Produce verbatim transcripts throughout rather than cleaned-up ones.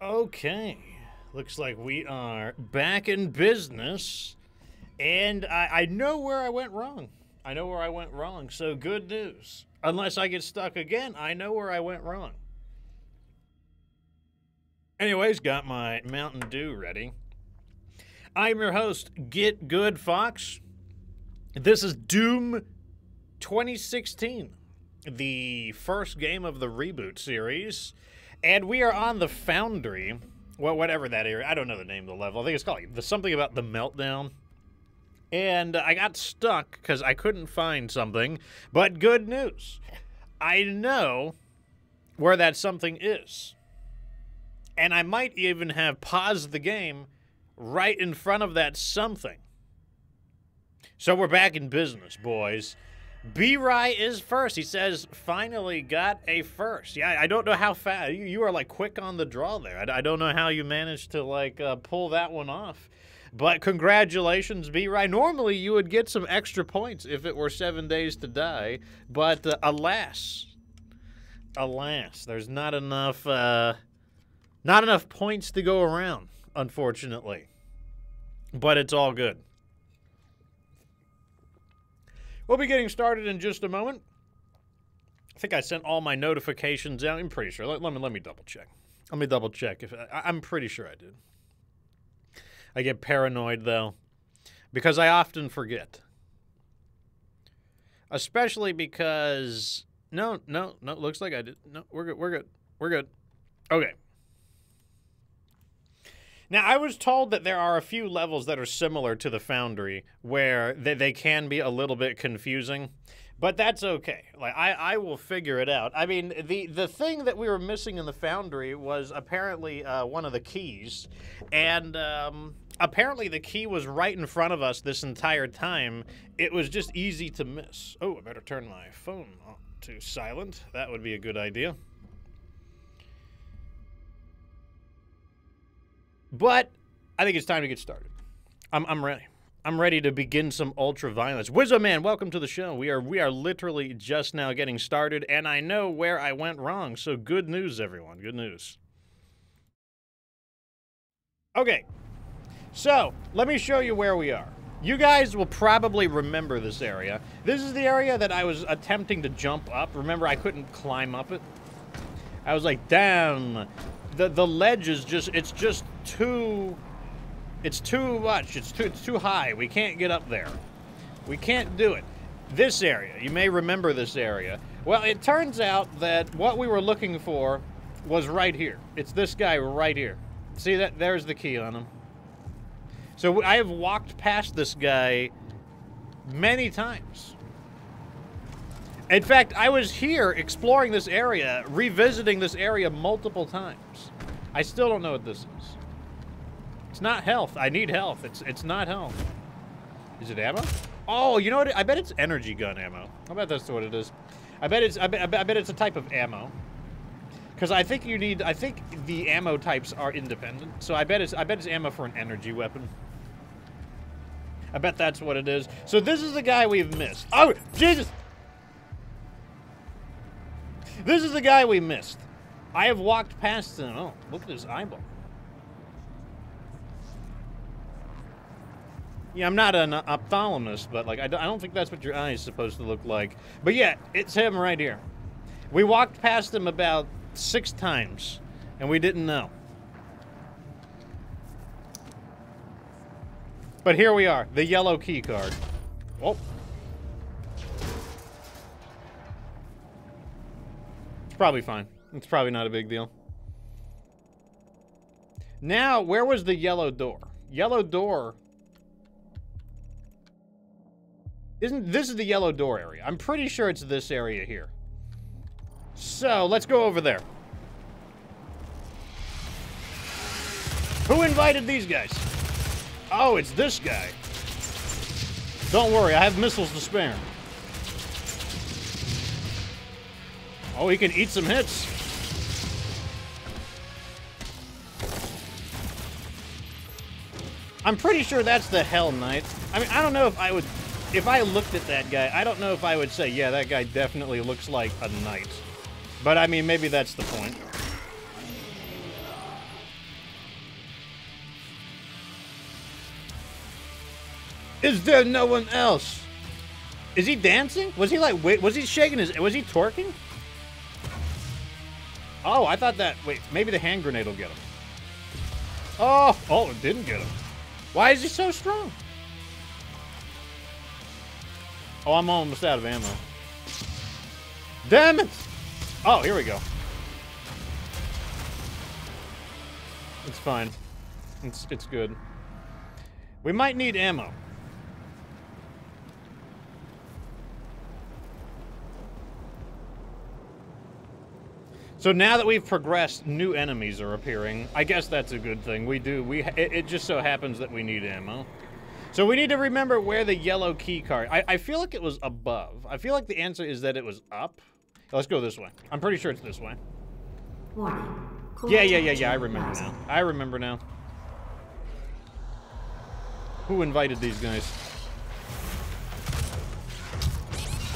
Okay, looks like we are back in business, and I, I know where I went wrong. I know where I went wrong, so good news. Unless I get stuck again, I know where I went wrong. Anyways, got my Mountain Dew ready. I'm your host, Git Gud Fox. This is Doom twenty sixteen, the first game of the reboot series. And we are on the Foundry, well, whatever that area, I don't know the name of the level. I think it's called the, something about the Meltdown. And I got stuck because I couldn't find something, but good news. I know where that something is. And I might even have paused the game right in front of that something. So we're back in business, boys. B-Rye is first. He says, finally got a first. Yeah, I don't know how fast. You are, like, quick on the draw there. I don't know how you managed to, like, uh, pull that one off. But congratulations, B-Rye. Normally, you would get some extra points if it were Seven Days to Die. But uh, alas, alas, there's not enough, uh, not enough points to go around, unfortunately. But it's all good. We'll be getting started in just a moment. I think I sent all my notifications out. I'm pretty sure. Let, let me let me double check. Let me double check. If I, I'm pretty sure I did. I get paranoid though, because I often forget. Especially because no, no, no. Looks like I did. No, we're good. We're good. We're good. Okay. Now, I was told that there are a few levels that are similar to the Foundry where they, they can be a little bit confusing, but that's okay. Like, I, I will figure it out. I mean, the, the thing that we were missing in the Foundry was apparently uh, one of the keys, and um, apparently the key was right in front of us this entire time. It was just easy to miss. Oh, I better turn my phone to silent. That would be a good idea. But I think it's time to get started. I'm, I'm ready. I'm ready to begin some ultra-violence. Wizard Man, welcome to the show. We are we are literally just now getting started, and I know where I went wrong. So good news, everyone. Good news. Okay. So let me show you where we are. You guys will probably remember this area. This is the area that I was attempting to jump up. Remember, I couldn't climb up it. I was like, damn. The, the ledge is just, it's just too, it's too much, it's too, it's too high, we can't get up there. We can't do it. This area, you may remember this area. Well, it turns out that what we were looking for was right here. It's this guy right here. See that? There's the key on him. So I have walked past this guy many times. In fact, I was here exploring this area, revisiting this area multiple times. I still don't know what this is. It's not health. I need health. It's it's not health. Is it ammo? Oh, you know what? I bet it's energy gun ammo. I bet that's what it is. I bet it's I bet, I bet, I bet it's a type of ammo. Because I think you need. I think the ammo types are independent. So I bet it's I bet it's ammo for an energy weapon. I bet that's what it is. So this is the guy we've missed. Oh, Jesus! This is the guy we missed. I have walked past him. Oh, look at his eyeball. Yeah, I'm not an ophthalmologist, but like I don't think that's what your eye is supposed to look like. But yeah, it's him right here. We walked past him about six times, and we didn't know. But here we are, the yellow key card. Oh. Probably fine. It's probably not a big deal. Now, where was the yellow door? Yellow door. Isn't this is the yellow door area? I'm pretty sure it's this area here. So let's go over there. Who invited these guys? Oh, it's this guy. Don't worry, I have missiles to spare. Oh, he can eat some hits. I'm pretty sure that's the Hell Knight. I mean, I don't know if I would... If I looked at that guy, I don't know if I would say, yeah, that guy definitely looks like a knight. But, I mean, maybe that's the point. Is there no one else? Is he dancing? Was he like, wait, was he shaking his, was he twerking? Oh, I thought that, wait, maybe the hand grenade will get him. Oh, oh, it didn't get him. Why is he so strong? Oh, I'm almost out of ammo. Damn it! Oh, here we go. It's fine. It's, it's good. We might need ammo. So now that we've progressed, new enemies are appearing. I guess that's a good thing. We do. We it, it just so happens that we need ammo. So we need to remember where the yellow key card... I, I feel like it was above. I feel like the answer is that it was up. Let's go this way. I'm pretty sure it's this way. Warning. Yeah, yeah, yeah, yeah. I remember now. I remember now. Who invited these guys?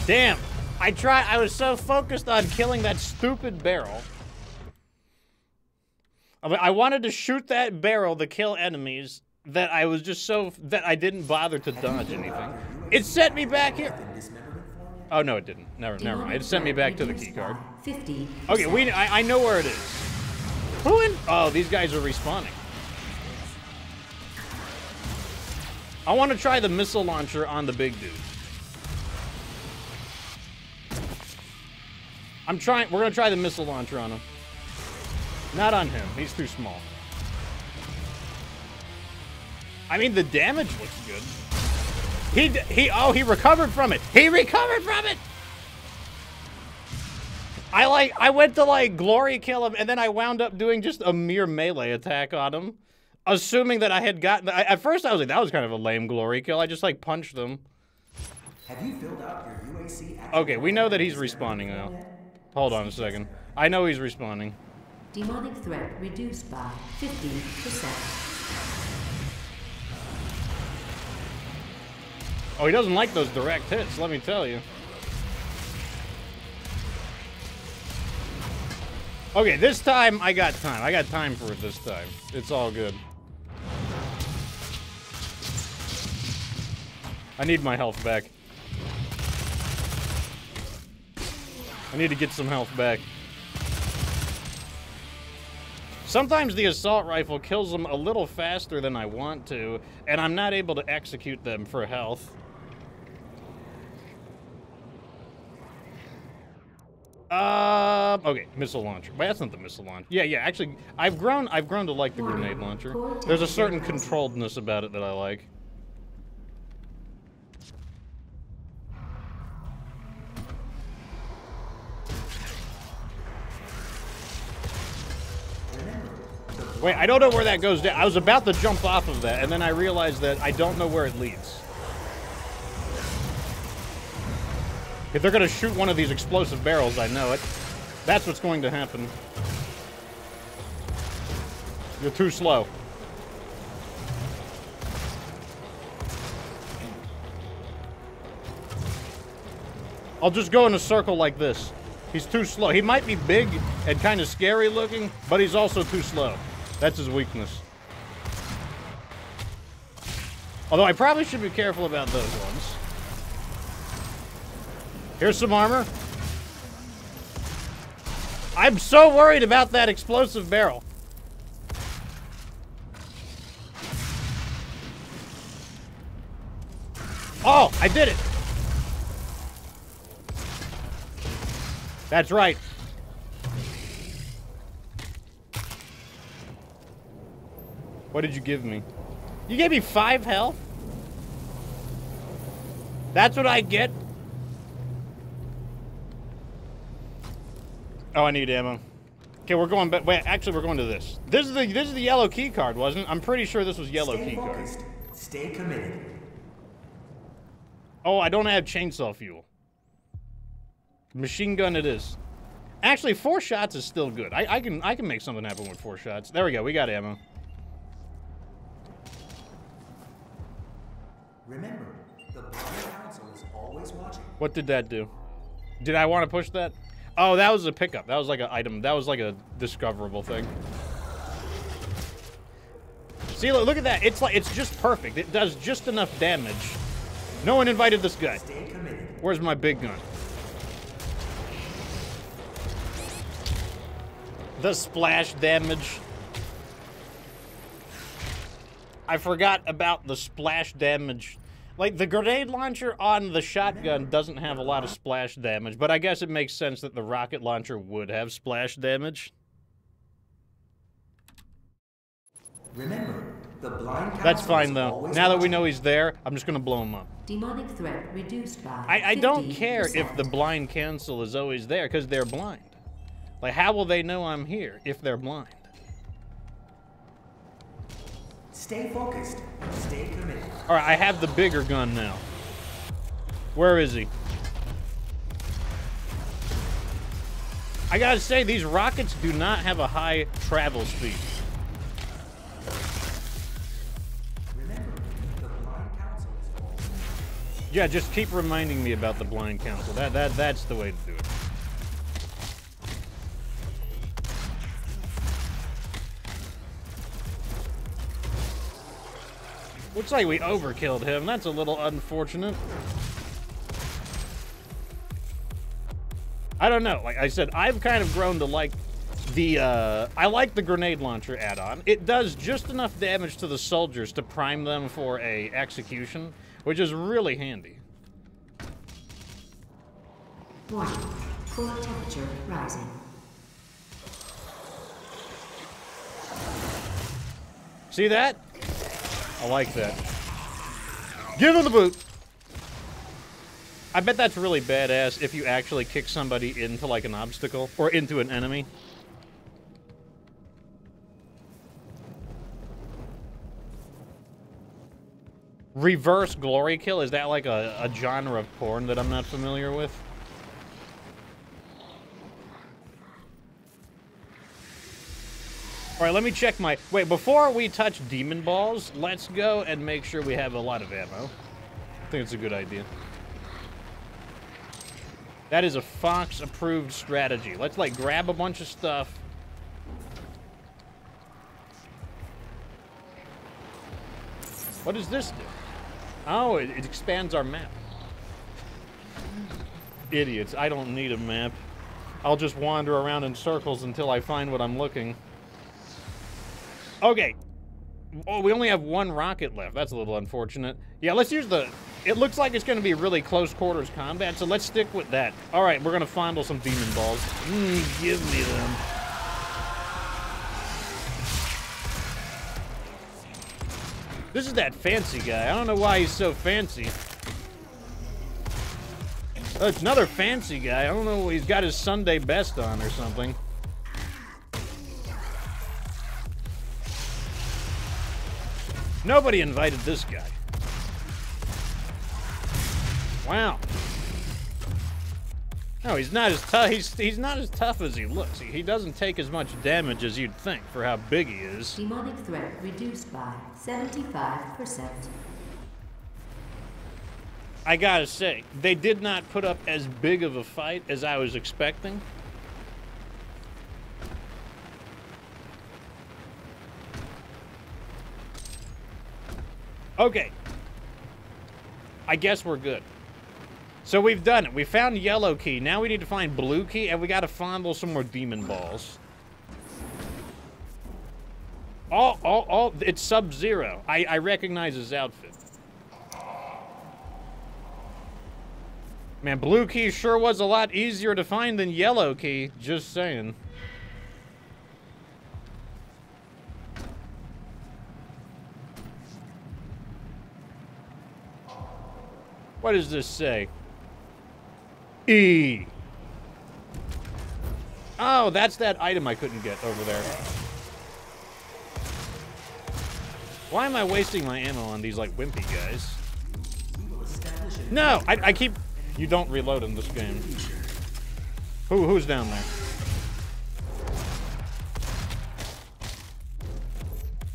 Damn. I tried, I was so focused on killing that stupid barrel. I, mean, I wanted to shoot that barrel to kill enemies that I was just so, that I didn't bother to dodge anything. It sent me back here. Oh no, it didn't. Never, never mind. It sent me back to the key card. Okay, we, I, I know where it is. Who in, oh, these guys are respawning. I want to try the missile launcher on the big dude. I'm trying, we're gonna try the missile launcher on him. Not on him, he's too small. I mean, the damage looks good. He, he, oh, he recovered from it. He recovered from it! I like, I went to like glory kill him and then I wound up doing just a mere melee attack on him. Assuming that I had gotten, I, at first I was like, that was kind of a lame glory kill. I just like punched them. Have you filled out your U A C? Okay, we know that he's respawning now. Hold on a second. I know he's respawning. Demonic threat reduced by fifty percent. Oh, he doesn't like those direct hits, let me tell you. Okay, this time I got time. I got time for it this time. It's all good. I need my health back. I need to get some health back. Sometimes the assault rifle kills them a little faster than I want to, and I'm not able to execute them for health. Uh, okay, missile launcher. Well, that's not the missile launcher. Yeah, yeah, actually, I've grown, I've grown to like the grenade launcher. There's a certain controlledness about it that I like. Wait, I don't know where that goes down. I was about to jump off of that, and then I realized that I don't know where it leads. If they're gonna shoot one of these explosive barrels, I know it. That's what's going to happen. You're too slow. I'll just go in a circle like this. He's too slow. He might be big and kind of scary looking, but he's also too slow. That's his weakness. Although I probably should be careful about those ones. Here's some armor. I'm so worried about that explosive barrel. Oh, I did it. That's right. What did you give me? You gave me five health? That's what I get? Oh, I need ammo. Okay, we're going, but wait, actually we're going to this. This is the this is the yellow key card, wasn't it? I'm pretty sure this was yellow key card. Stay committed. Oh, I don't have chainsaw fuel. Machine gun it is. Actually, four shots is still good. I, I can I can make something happen with four shots. There we go, we got ammo. Remember, the Blind Council is always watching. What did that do? Did I want to push that? Oh, that was a pickup. That was like an item. That was like a discoverable thing. See, look, look at that. It's like, it's just perfect. It does just enough damage No one invited this guy. Where's my big gun? The splash damage. I forgot about the splash damage. Like, the grenade launcher on the shotgun doesn't have a lot of splash damage, but I guess it makes sense that the rocket launcher would have splash damage. Remember, the blind That's fine, though. Now that we know he's there, I'm just gonna blow him up. Demonic threat reduced by I, I don't care if the blind council is always there, because they're blind. Like, how will they know I'm here if they're blind? Stay focused. Stay committed. All right, I have the bigger gun now. Where is he? I gotta say, these rockets do not have a high travel speed. Yeah, just keep reminding me about the blind council. That that that's the way to do it. Looks like we overkilled him. That's a little unfortunate. I don't know. Like I said, I've kind of grown to like the uh I like the grenade launcher add-on. It does just enough damage to the soldiers to prime them for a execution, which is really handy. Warning. Core temperature rising. See that? I like that. Give him the boot! I bet that's really badass if you actually kick somebody into, like, an obstacle. Or into an enemy. Reverse glory kill? Is that like a, a genre of porn that I'm not familiar with? Alright, let me check my... Wait, before we touch demon balls, let's go and make sure we have a lot of ammo. I think it's a good idea. That is a Fox-approved strategy. Let's, like, grab a bunch of stuff. What does this do? Oh, it, it expands our map. Idiots, I don't need a map. I'll just wander around in circles until I find what I'm looking. Okay. Oh, we only have one rocket left. That's a little unfortunate. Yeah, let's use the... It looks like it's going to be really close quarters combat, so let's stick with that. All right, we're going to fondle some demon balls. Mm, give me them. This is that fancy guy. I don't know why he's so fancy. Oh, it's another fancy guy. I don't know. He's got his Sunday best on or something. Nobody invited this guy. Wow. No, he's not as tough. He's he's not as tough as he looks. He, he doesn't take as much damage as you'd think for how big he is. Demonic threat reduced by seventy-five percent. I gotta say, they did not put up as big of a fight as I was expecting. Okay. I guess we're good. So we've done it. We found Yellow Key. Now we need to find Blue Key, and we gotta fondle some more demon balls. Oh, oh, oh, it's Sub-Zero. I, I recognize his outfit. Man, Blue Key sure was a lot easier to find than Yellow Key. Just saying. What does this say? E. Oh, that's that item I couldn't get over there. Why am I wasting my ammo on these, like, wimpy guys? No, I, I keep... You don't reload in this game. Who, who's down there?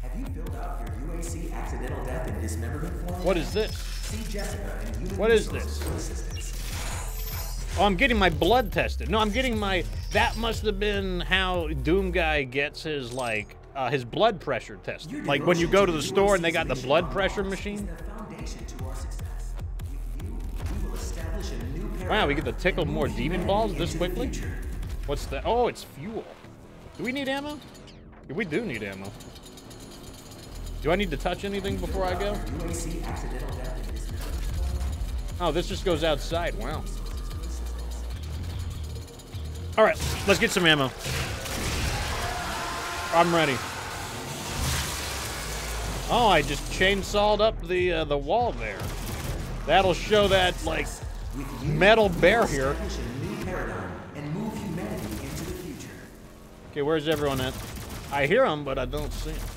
Have you filled out your U A C accidental death and dismemberment form? What is this? What is this? Oh, I'm getting my blood tested. No, I'm getting my... That must have been how Doom Guy gets his, like, uh, his blood pressure tested. Like, when you go to the store and they got the blood pressure machine. Wow, we get to tickle more demon balls this quickly? What's that? Oh, it's fuel. Do we need ammo? We do need ammo. Do I need to touch anything before I go? Oh, this just goes outside. Wow. All right, let's get some ammo. I'm ready. Oh, I just chainsawed up the uh, the wall there. That'll show that like metal barrier. Okay, where's everyone at? I hear them, but I don't see them.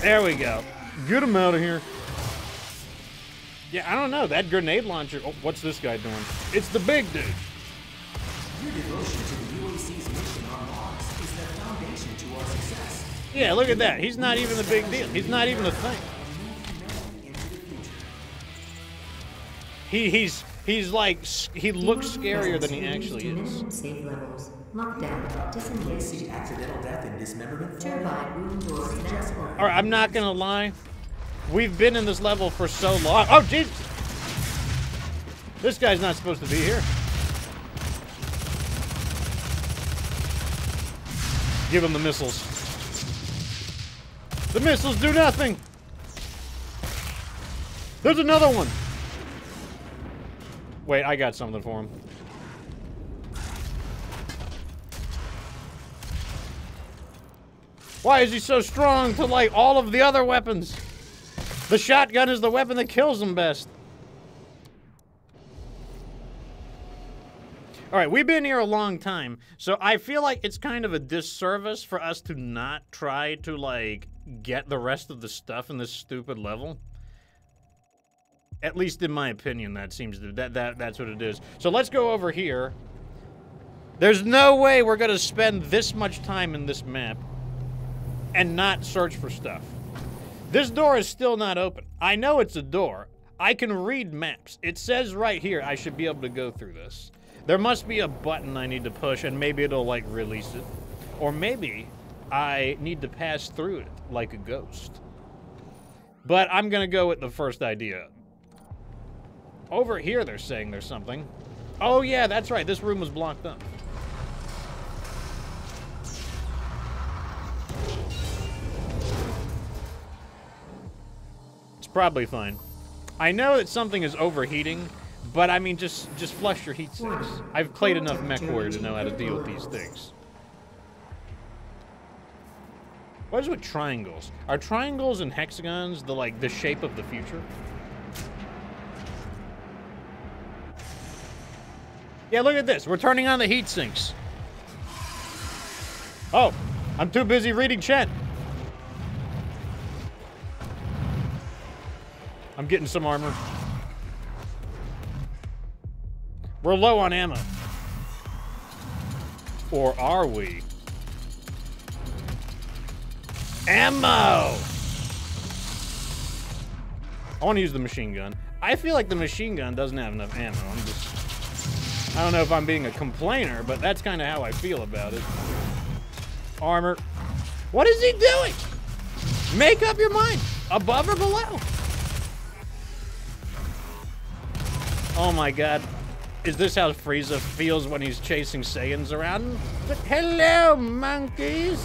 There we go. Get him out of here. Yeah, I don't know. That grenade launcher. Oh, what's this guy doing? It's the big dude. Your devotion to the U A C's mission unlocks is the foundation to our success. Yeah, look at that. He's not even the big deal. He's not even a thing. He he's he's like he looks scarier than he actually is. Lockdown, disengage, accidental death and dismemberment. Turbine, room door, all right, I'm not gonna lie. We've been in this level for so long. Oh, jeez! This guy's not supposed to be here. Give him the missiles. The missiles do nothing. There's another one. Wait, I got something for him. Why is he so strong to, like, all of the other weapons? The shotgun is the weapon that kills him best. All right, we've been here a long time, so I feel like it's kind of a disservice for us to not try to, like, get the rest of the stuff in this stupid level. At least in my opinion, that seems to, that, that that's what it is. So let's go over here. There's no way we're gonna spend this much time in this map and not search for stuff. This door is still not open. I know it's a door. I can read maps. It says right here I should be able to go through this. There must be a button I need to push and maybe it'll like release it. Or maybe I need to pass through it like a ghost. But I'm gonna go with the first idea. Over here they're saying there's something. Oh yeah, that's right, this room was blocked up. Probably fine. I know that something is overheating, but I mean, just just flush your heat sinks. I've played enough MechWarrior to know how to deal with these things. What is with triangles? Are triangles and hexagons the like the shape of the future? Yeah, look at this. We're turning on the heat sinks. Oh, I'm too busy reading chat. I'm getting some armor. We're low on ammo. Or are we? Ammo! I want to use the machine gun. I feel like the machine gun doesn't have enough ammo. I'm just... I don't know if I'm being a complainer, but that's kind of how I feel about it. Armor. What is he doing? Make up your mind. Above or below? Oh my god, is this how Frieza feels when he's chasing Saiyans around? But hello, monkeys!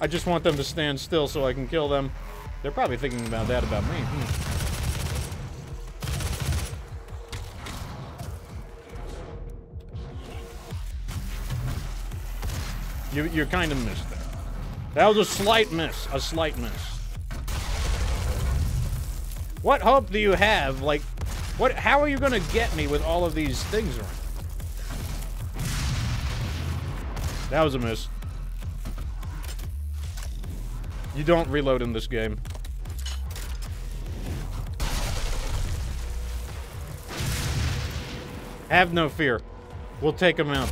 I just want them to stand still so I can kill them. They're probably thinking about that about me. Hmm. You, you're kind of missed there. That was a slight miss, a slight miss. What hope do you have? Like, what? How are you gonna get me with all of these things around? That was a miss. You don't reload in this game. Have no fear. We'll take him out.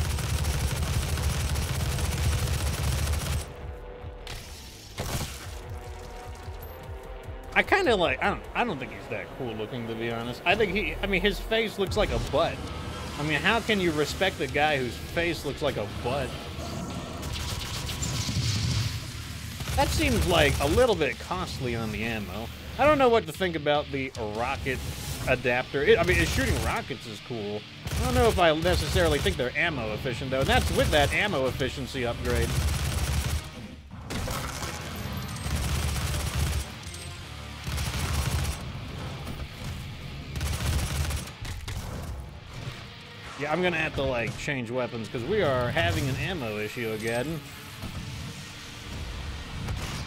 I kind of like, I don't, I don't think he's that cool looking, to be honest. I think he, I mean, his face looks like a butt. I mean, how can you respect the guy whose face looks like a butt? That seems like a little bit costly on the ammo. I don't know what to think about the rocket adapter. It, I mean, it, shooting rockets is cool. I don't know if I necessarily think they're ammo efficient, though. And that's with that ammo efficiency upgrade. Yeah, I'm gonna have to, like, change weapons, because we are having an ammo issue again.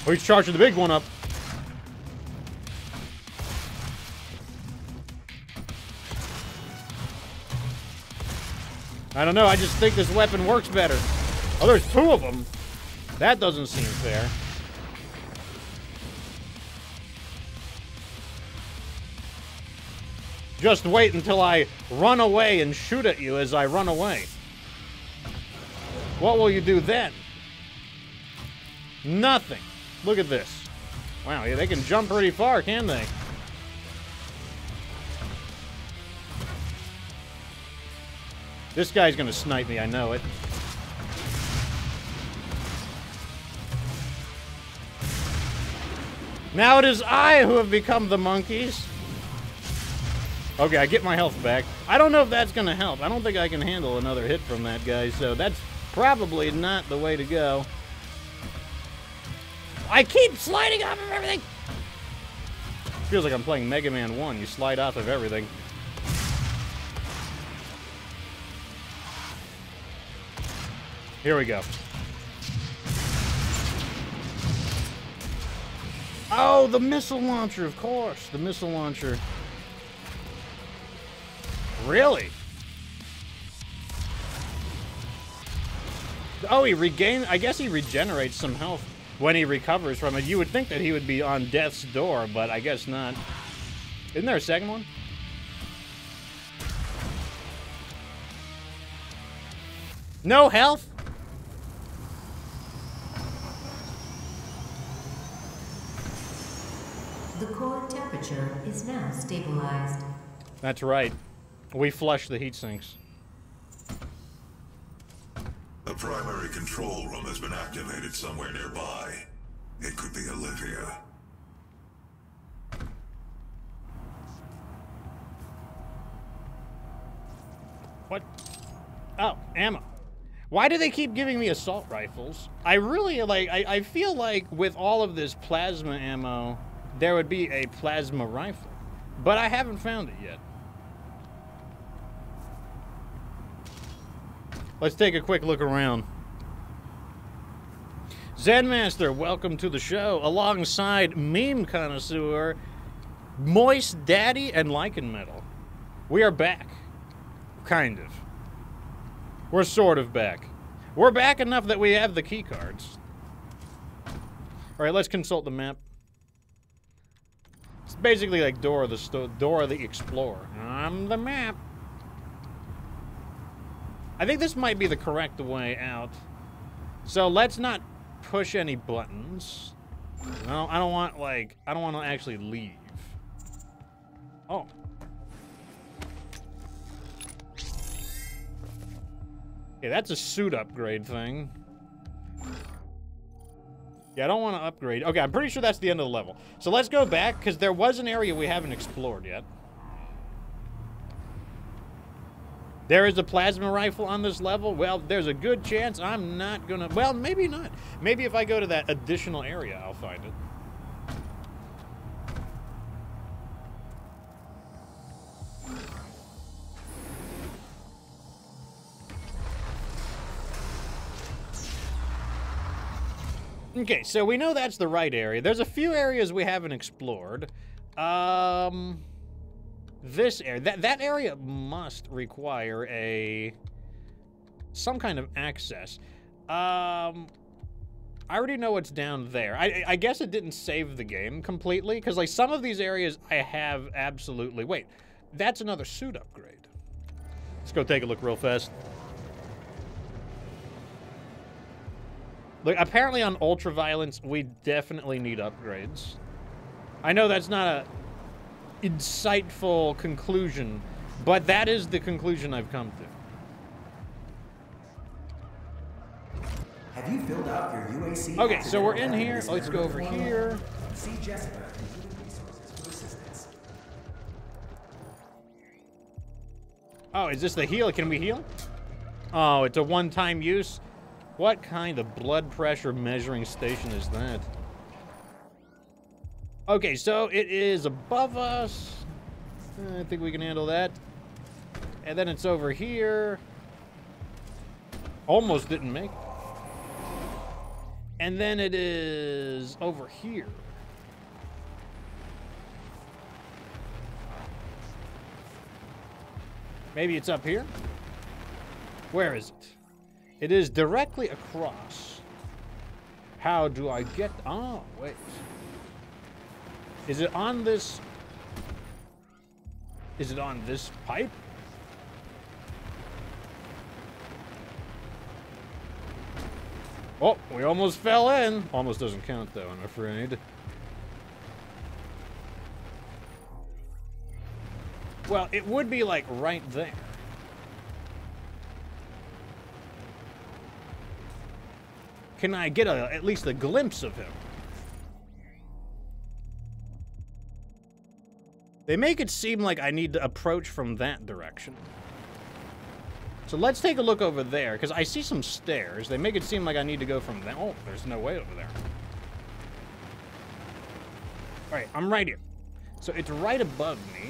Oh, he's charging the big one up. I don't know, I just think this weapon works better. Oh, there's two of them. That doesn't seem fair. Just wait until I run away and shoot at you as I run away. What will you do then? Nothing. Look at this. Wow, yeah, they can jump pretty far, can they? This guy's gonna snipe me, I know it. Now it is I who have become the monkeys. Okay, I get my health back. I don't know if that's gonna help. I don't think I can handle another hit from that guy, so that's probably not the way to go. I keep sliding off of everything! Feels like I'm playing Mega Man one. You slide off of everything. Here we go. Oh, the missile launcher, of course. The missile launcher. Really? Oh, he regained, I guess he regenerates some health when he recovers from it. You would think that he would be on death's door, but I guess not. Isn't there a second one? No health? The core temperature is now stabilized. That's right. We flush the heat sinks. A primary control room has been activated somewhere nearby. It could be Olivia. What? Oh, ammo. Why do they keep giving me assault rifles? I really, like, I, I feel like with all of this plasma ammo, there would be a plasma rifle. But I haven't found it yet. Let's take a quick look around. Zen Master, welcome to the show. Alongside Meme Connoisseur, Moist Daddy, and Lycan Metal. We are back. Kind of. We're sort of back. We're back enough that we have the key cards. Alright, let's consult the map. It's basically like Dora the, Sto Dora the Explorer. I'm the map. I think this might be the correct way out. So let's not push any buttons. I don't, I don't want, like, I don't want to actually leave. Oh. Yeah, that's a suit upgrade thing. Yeah, I don't want to upgrade. Okay, I'm pretty sure that's the end of the level. So let's go back, because there was an area we haven't explored yet. There is a plasma rifle on this level? Well, there's a good chance I'm not gonna... Well, maybe not. Maybe if I go to that additional area, I'll find it. Okay, so we know that's the right area. There's a few areas we haven't explored. Um... This area, that, that area must require a, some kind of access. Um, I already know what's down there. I, I guess it didn't save the game completely, because like some of these areas I have absolutely, wait, that's another suit upgrade. Let's go take a look real fast. Look, apparently on Ultraviolence, we definitely need upgrades. I know that's not a... insightful conclusion But that is the conclusion I've come to. Have you filled out your U A C? Okay, so we're in here. Let's go over here. See Jessica and human resources for assistance. Oh, is this the heal? Can we heal? Oh, it's a one-time use. What kind of blood pressure measuring station is that? Okay, so it is above us. I think we can handle that. And then it's over here. Almost didn't make it. And then it is over here. Maybe it's up here? Where is it? It is directly across. How do I get... Oh, wait. Is it on this... Is it on this pipe? Oh, we almost fell in. Almost doesn't count, though, I'm afraid. Well, it would be, like, right there. Can I get a, at least a glimpse of him? They make it seem like I need to approach from that direction. So let's take a look over there, because I see some stairs. They make it seem like I need to go from there. Oh, there's no way over there. All right, I'm right here. So it's right above me.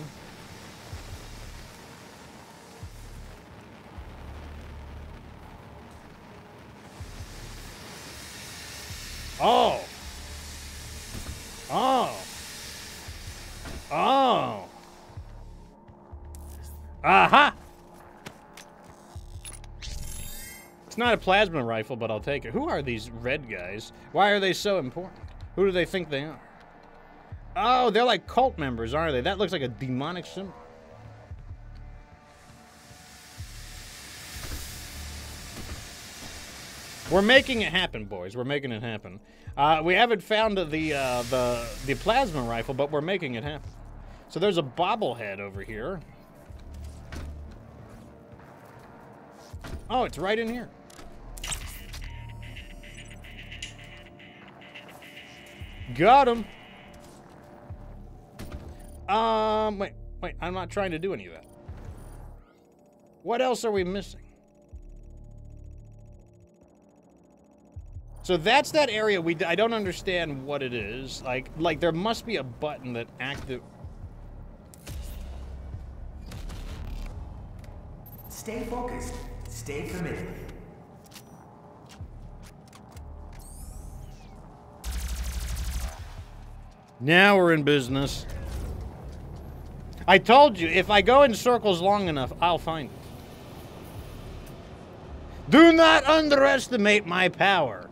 Oh. Oh. Oh. Aha! It's not a plasma rifle, but I'll take it. Who are these red guys? Why are they so important? Who do they think they are? Oh, they're like cult members, aren't they? That looks like a demonic symbol. We're making it happen, boys. We're making it happen. Uh, we haven't found the, uh, the the plasma rifle, but we're making it happen. So there's a bobblehead over here. Oh, it's right in here. Got him. Um, wait, wait. I'm not trying to do any of that. What else are we missing? So that's that area we, I don't understand what it is. Like, like there must be a button that active. Stay focused, stay committed. Now we're in business. I told you, if I go in circles long enough, I'll find it. Do not underestimate my power.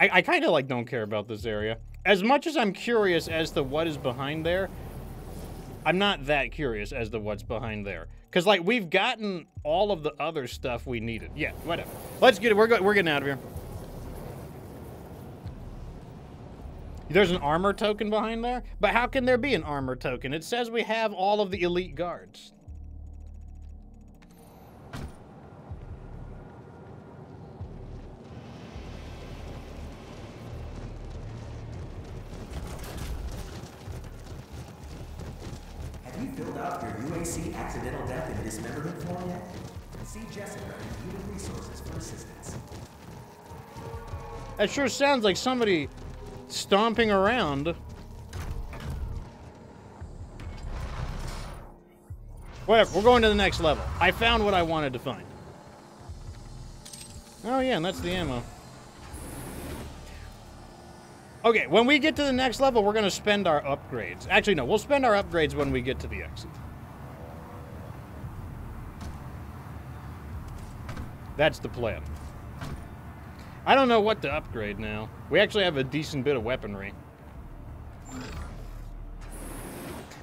I, I kind of, like, don't care about this area. As much as I'm curious as to what is behind there, I'm not that curious as to what's behind there. Because, like, we've gotten all of the other stuff we needed. Yeah, whatever. Let's get it. We're, go we're getting out of here. There's an armor token behind there? But how can there be an armor token? It says we have all of the elite guards. You filled out your U A C accidental death and dismemberment form yet? See Jessica and human resources for assistance. That sure sounds like somebody stomping around. Whatever, we're going to the next level. I found what I wanted to find. Oh yeah, and that's the ammo. Okay, when we get to the next level, we're going to spend our upgrades. Actually, no, we'll spend our upgrades when we get to the exit. That's the plan. I don't know what to upgrade now. We actually have a decent bit of weaponry.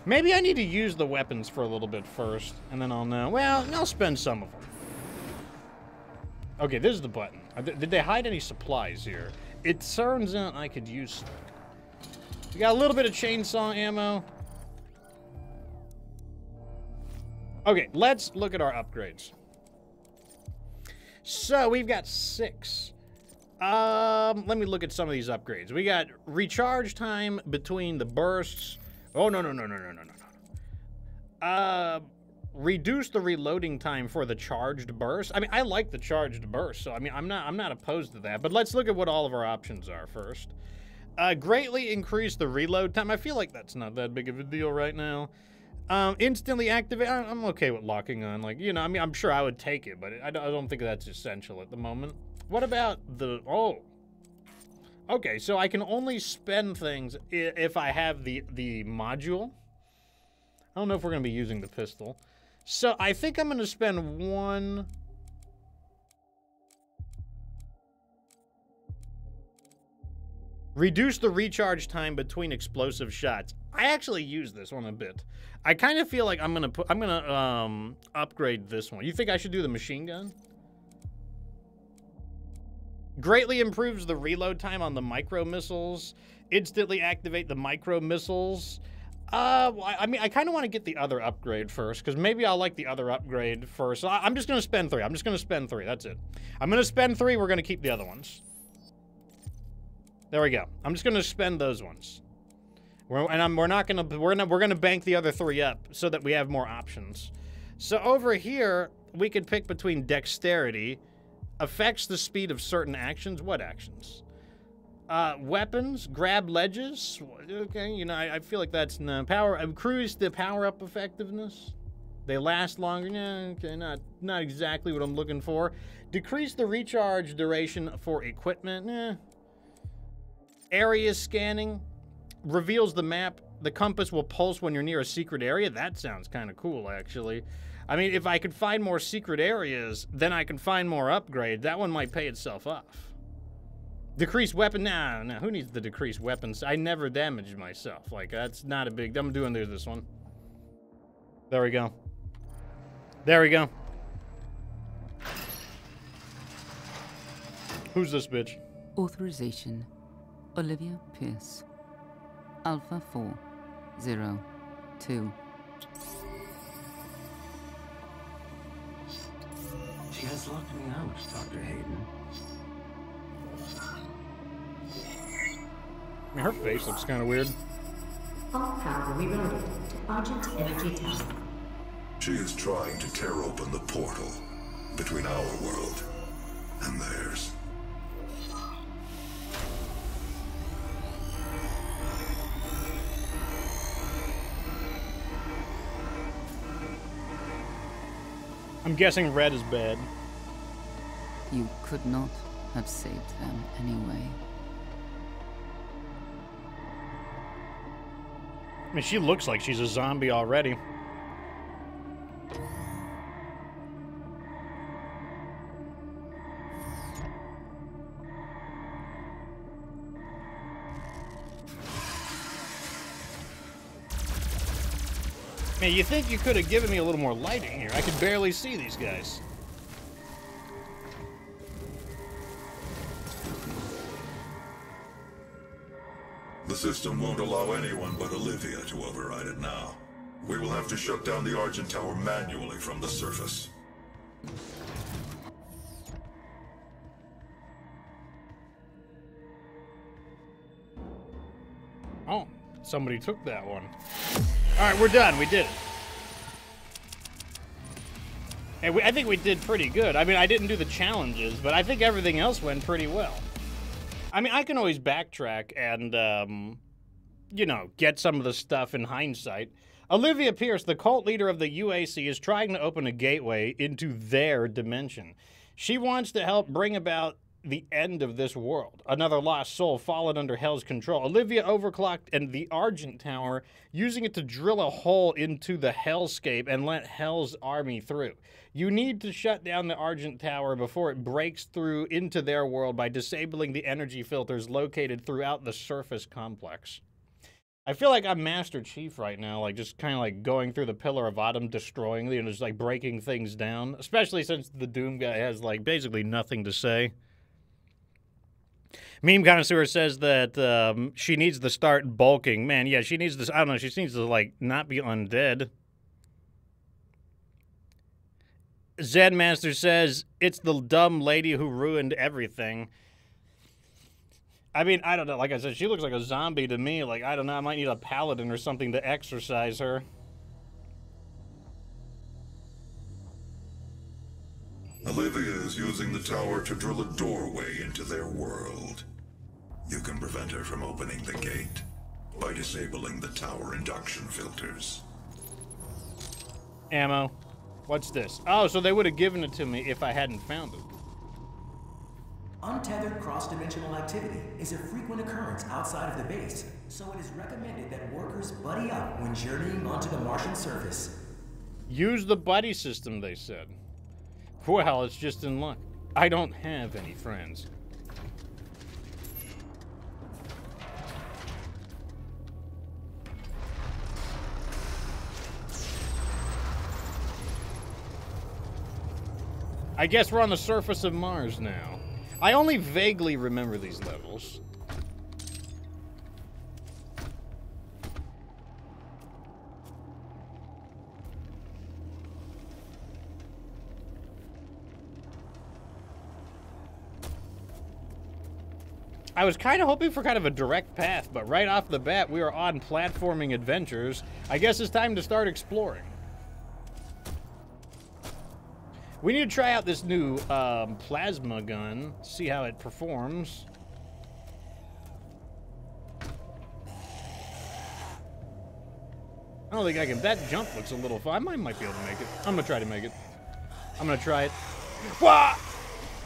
Maybe I need to use the weapons for a little bit first, and then I'll know. Well, I'll spend some of them. Okay, this is the button. Did they hide any supplies here? It turns out I could use some. We got a little bit of chainsaw ammo. Okay, let's look at our upgrades. So we've got six. Um, let me look at some of these upgrades. We got recharge time between the bursts. Oh, no, no, no, no, no, no, no, no. Uh, reduce the reloading time for the charged burst. I mean, I like the charged burst, so I mean, I'm not, I'm not opposed to that. But let's look at what all of our options are first. Uh, greatly increase the reload time. I feel like that's not that big of a deal right now. Um, instantly activate. I'm okay with locking on. Like, you know, I mean, I'm sure I would take it, but I don't think that's essential at the moment. What about the... Oh. Okay, so I can only spend things if I have the, the module. I don't know if we're going to be using the pistol. So I think I'm going to spend one... Reduce the recharge time between explosive shots. I actually use this one a bit. I kind of feel like I'm gonna put, I'm gonna um, upgrade this one. You think I should do the machine gun? Greatly improves the reload time on the micro missiles. Instantly activate the micro missiles. Uh, I mean, I kind of want to get the other upgrade first, because maybe I'll like the other upgrade first. I'm just gonna spend three. I'm just gonna spend three. That's it. I'm gonna spend three. We're gonna keep the other ones. There we go. I'm just gonna spend those ones, we're, and I'm, we're not gonna we're gonna we're gonna bank the other three up so that we have more options. So over here we could pick between dexterity, affects the speed of certain actions. What actions? Uh, weapons, grab ledges. Okay, you know I, I feel like that's no power. Increase the power up effectiveness. They last longer. No, okay, not not exactly what I'm looking for. Decrease the recharge duration for equipment. Nah. Area scanning reveals the map. The compass will pulse when you're near a secret area. That sounds kind of cool, actually. I mean, if I could find more secret areas, then I can find more upgrades. That one might pay itself off. Decrease weapon. Nah, nah. Who needs the decreased weapons? I never damaged myself. Like, that's not a big... I'm doing this one. There we go. There we go. Who's this bitch? Authorization. Olivia Pierce. Alpha four, zero, two. She has locked me out, Doctor Hayden. Her face looks kind of weird. All power rerouted to Argent Energy Tower. She is trying to tear open the portal between our world and theirs. I'm guessing red is bad. You could not have saved them anyway. I mean, she looks like she's a zombie already. Man, you think you could have given me a little more lighting here. I could barely see these guys. The system won't allow anyone but Olivia to override it now. We will have to shut down the Argent Tower manually from the surface. Oh, somebody took that one. Alright, we're done. We did it. And we, I think we did pretty good. I mean, I didn't do the challenges, but I think everything else went pretty well. I mean, I can always backtrack and, um, you know, get some of the stuff in hindsight. Olivia Pierce, the cult leader of the U A C, is trying to open a gateway into their dimension. She wants to help bring about the end of this world. Another lost soul fallen under Hell's control. Olivia overclocked and the Argent Tower, using it to drill a hole into the Hellscape and let Hell's army through. You need to shut down the Argent Tower before it breaks through into their world by disabling the energy filters located throughout the surface complex. I feel like I'm Master Chief right now, like just kind of like going through the Pillar of Autumn, destroying, you know, just like breaking things down. Especially since the Doom guy has like basically nothing to say. Meme Connoisseur says that um, she needs to start bulking. Man, yeah, she needs to, I don't know, she needs to like not be undead. Zen Master says, it's the dumb lady who ruined everything. I mean, I don't know. Like I said, she looks like a zombie to me. Like, I don't know. I might need a paladin or something to exorcise her. Olivia is using the tower to drill a doorway into their world. You can prevent her from opening the gate by disabling the tower induction filters. Ammo. What's this? Oh, so they would have given it to me if I hadn't found it. Untethered cross-dimensional activity is a frequent occurrence outside of the base, so it is recommended that workers buddy up when journeying onto the Martian surface. Use the buddy system, they said. Well, it's just in luck. I don't have any friends. I guess we're on the surface of Mars now. I only vaguely remember these levels. I was kind of hoping for kind of a direct path, but right off the bat, we are on platforming adventures. I guess it's time to start exploring. We need to try out this new um, plasma gun, see how it performs. I don't think I can. That jump looks a little fun. I might be able to make it. I'm gonna try to make it. I'm gonna try it. Wah!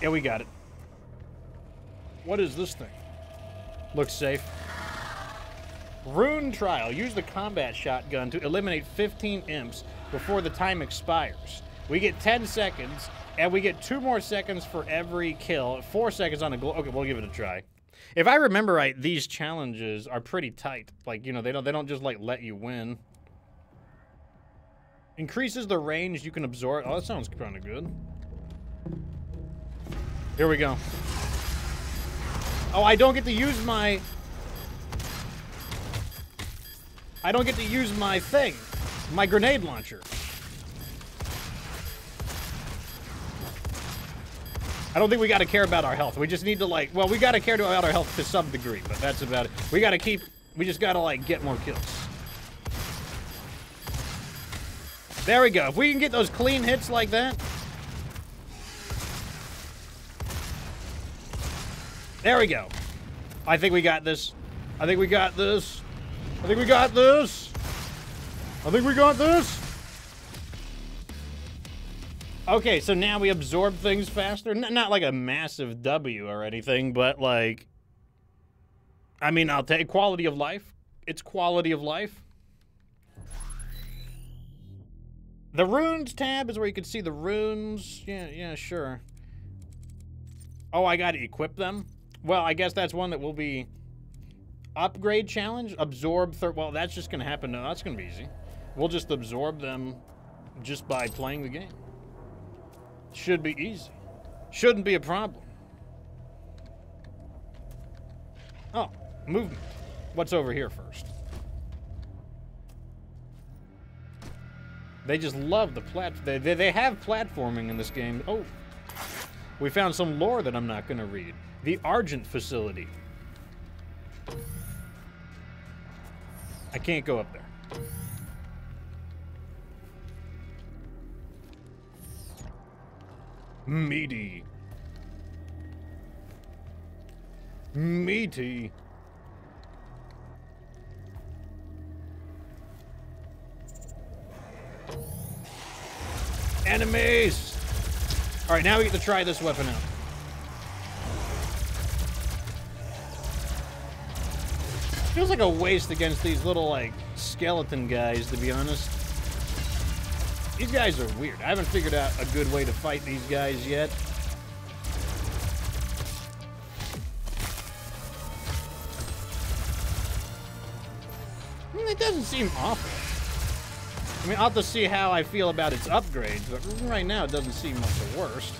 Yeah, we got it. What is this thing? Looks safe. Rune trial. Use the combat shotgun to eliminate fifteen imps before the time expires. We get ten seconds, and we get two more seconds for every kill. Four seconds on a glow. Okay, we'll give it a try. If I remember right, these challenges are pretty tight. Like, you know, they don't they don't just like let you win. Increases the range you can absorb. Oh, that sounds kind of good. Here we go. Oh, I don't get to use my. I don't get to use my thing, my grenade launcher. I don't think we got to care about our health. We just need to like, well, we got to care about our health to some degree, but that's about it. We got to keep, we just got to like get more kills. There we go. If we can get those clean hits like that. There we go. I think we got this. I think we got this. I think we got this. I think we got this. Okay, so now we absorb things faster. N not like a massive W or anything, but like, I mean, I'll take quality of life. It's quality of life. The runes tab is where you can see the runes. Yeah, yeah, sure. Oh, I gotta equip them. Well, I guess that's one that will be upgrade challenge. Absorb third. Well, that's just gonna happen. No, that's gonna be easy. We'll just absorb them just by playing the game. Should be easy. Shouldn't be a problem. Oh, movement. What's over here first? They just love the plat. They, they, they have platforming in this game. Oh, we found some lore that I'm not going to read. The Argent Facility. I can't go up there. Meaty. Meaty. Enemies! Alright, now we get to try this weapon out. Feels like a waste against these little, like, skeleton guys, to be honest. These guys are weird. I haven't figured out a good way to fight these guys yet. I mean, it doesn't seem awful. I mean, I'll have to see how I feel about its upgrades, but right now it doesn't seem like the worst.